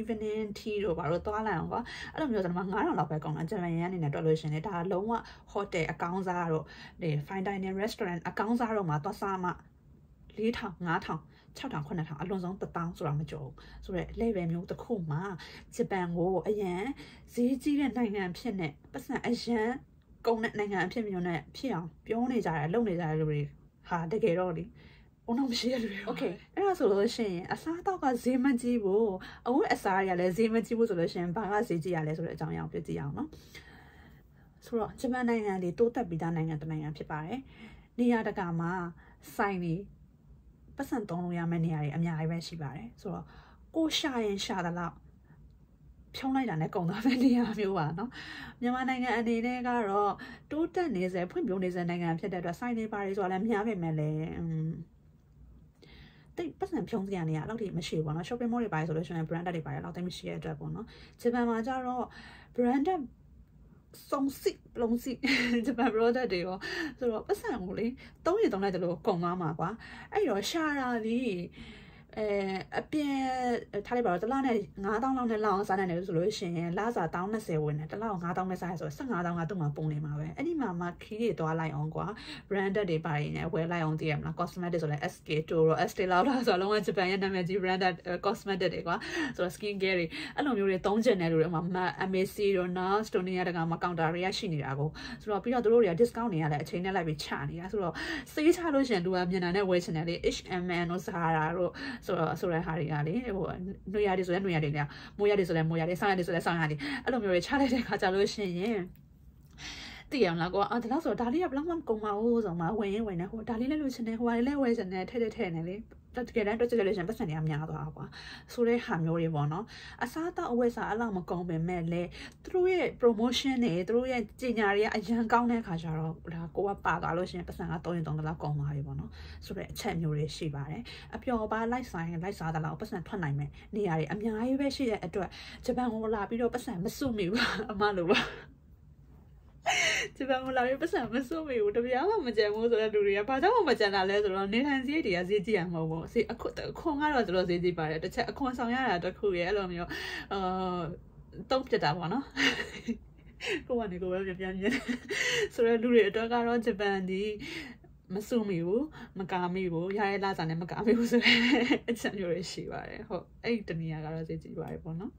evening tea တို့ဘာလို့သွားလိုက်အောင်ကွာအဲ့လိုမျိုးဆိုတော့မှငါးထောင်လောက်ပဲကောင်းတာဂျပန်ရန်အနေနဲ့တွက်လို့ရှိရင်လည်းဒါလုံးဝ hotel အကောင်းစားတော့ဒီ fine dining restaurant အကောင်းစားတော့မှသွားစားမှလေးထောင် ငါးထောင် ၆ထောင် ခုနှစ်ထောင်အလွန်ဆုံးတစ်သောင်းဆိုတာမကြောက်ဘူးဆိုတော့ level မျိုးတစ်ခုမှာဂျပန်ကိုအရန်ဈေးကြီးတဲ့နိုင်ငံဖြစ်နေပတ်စံအရန်ကုန်းတဲ့နိုင်ငံအဖြစ်မျိုးနဲ့ဖြစ်အောင်ပြောနေကြတယ်လုပ်နေကြတဲ့လူတွေဟာတကယ်တော့လေအုံတော့မရှိရလူတွေ okay အဲ့ဒါဆိုလို့ရှိရင်အစားအသောက်ကဈေးမကြီးဘူးအဝတ်အစားတွေကလည်းဈေးမကြီးဘူးဆိုလို့ရှိရင်ဘာကဈေးကြီးရလဲဆိုတဲ့အကြောင်းအရာကိုပြောကြည့်အောင်နော်ဆိုတော့ဂျပန်နိုင်ငံတွေတိုးတက်ပြီးသားနိုင်ငံတစ်နိုင်ငံဖြစ်ပါတယ်နေရာတကာမှာဆိုင်တွေပတ်စံသုံးလို့ရမယ့်နေရာတွေအများကြီးပဲရှိပါတယ်ဆိုတော့ကိုရှာရင်ရှာသလောက်ဖြုံးလိုက်တာနဲ့ကုံသွားတဲ့နေရာမျိုးပါနော်မြန်မာနိုင်ငံအနေနဲ့ကတော့တိုးတက်နေစေဖွံ့ဖြိုးနေစေနိုင်ငံဖြစ်တဲ့အတွက်စိုင်းနေပါတွေဆိုတာလည်းများပေမဲ့လည်းတိတ်ပတ်စံဖြုံးစရာနေရာအဲ့လိုတိမရှိဘူးပေါ့နော် shopping mall တွေပါဆိုလို့ရှိရင် brand တွေပါလည်းအဲ့လိုတိမရှိတဲ့အတွက်ပေါ့နော်ဂျပန်မှာကျတော့ brand စုံစစ်လုံးစစ်ဂျပန် product တွေရောဆိုတော့ပတ်စံကိုလေသုံးရသုံးလိုက်တယ်လို့ကုံသွားမှာကွာအဲ့တော့ရှာတာဒီ诶，一边他的爸爸拉呢，牙当啷的啷啥呢？那就是流行拉啥当那社会呢？他老牙当没啥说，生牙当牙都蛮崩的嘛喂。哎，你妈妈去的多来用过 ，brand 的牌呢，会来用点啦 ，cosmetic 说嘞 ，S K 做咯 ，S K 老啦，说龙我这边也那么几 brand 呃 cosmetic 的个，说 skin care 的，啊龙有嘞当真嘞，有嘞妈妈 M A C 咯，那 Stony 呀，那个嘛 counter 呀，新的啊个，说比较多嘞 discount 呀嘞，钱呢来比差呢，说谁差都嫌多啊，人家呢会钱呢嘞 ，H M N 咯啥啦咯。 所所来下哩下哩，我女伢哩做嘞女伢哩了，母伢哩做嘞母伢哩，生伢哩做嘞生伢哩，阿侬咪会吃嘞这个家伙生耶。 tiền là có à thì nó rồi ta đi gặp lắm lắm cùng màu rồi mà quay quay này hồi ta đi lấy luôn trên này quay lấy quay trên này thay thế thế này đi tất cả đấy tất cả lấy trên bất sản nhà nhà rồi hả số đấy hàm nhiều đi vào nó à sao ta quay sao là một con bé mẹ lẽ tôi promotion này tôi chỉ nhà này anh chàng con này khai ra rồi là cô bà cả luôn trên bất sản là tôi đồng là con mà đi vào nó số đấy chém nhiều đi xí bà đấy à bây giờ bà lấy sao lấy sao ta là bất sản thoát này mẹ đi à đi anh nhà ấy về xí đấy rồi cho bạn ngồi là bây giờ bất sản mất số nhiều mà luôn Chứ bạn làm cái bất sản bất số mình đâu biết mà mình chơi mua rồi là đủ rồi, bao giờ mà chơi là lấy rồi nên hàng gì thì hàng gì mà mua, thì không không ai rồi rồi gì vậy, tôi chơi không xong nha là tôi khui rồi nhiều, ờ, tông chết tao nó. กูวันนี้กูแบบยังยังสุดแล้วดูเรื่องการร้องจีบอันนี้มันซูมิวมันกามิวยายลาจานเนี่ยมันกามิวสุดแล้วฉันอยู่ในชีวะเลยเขาไอ้ตัวนี้การร้องจีบอะไรปนเนาะ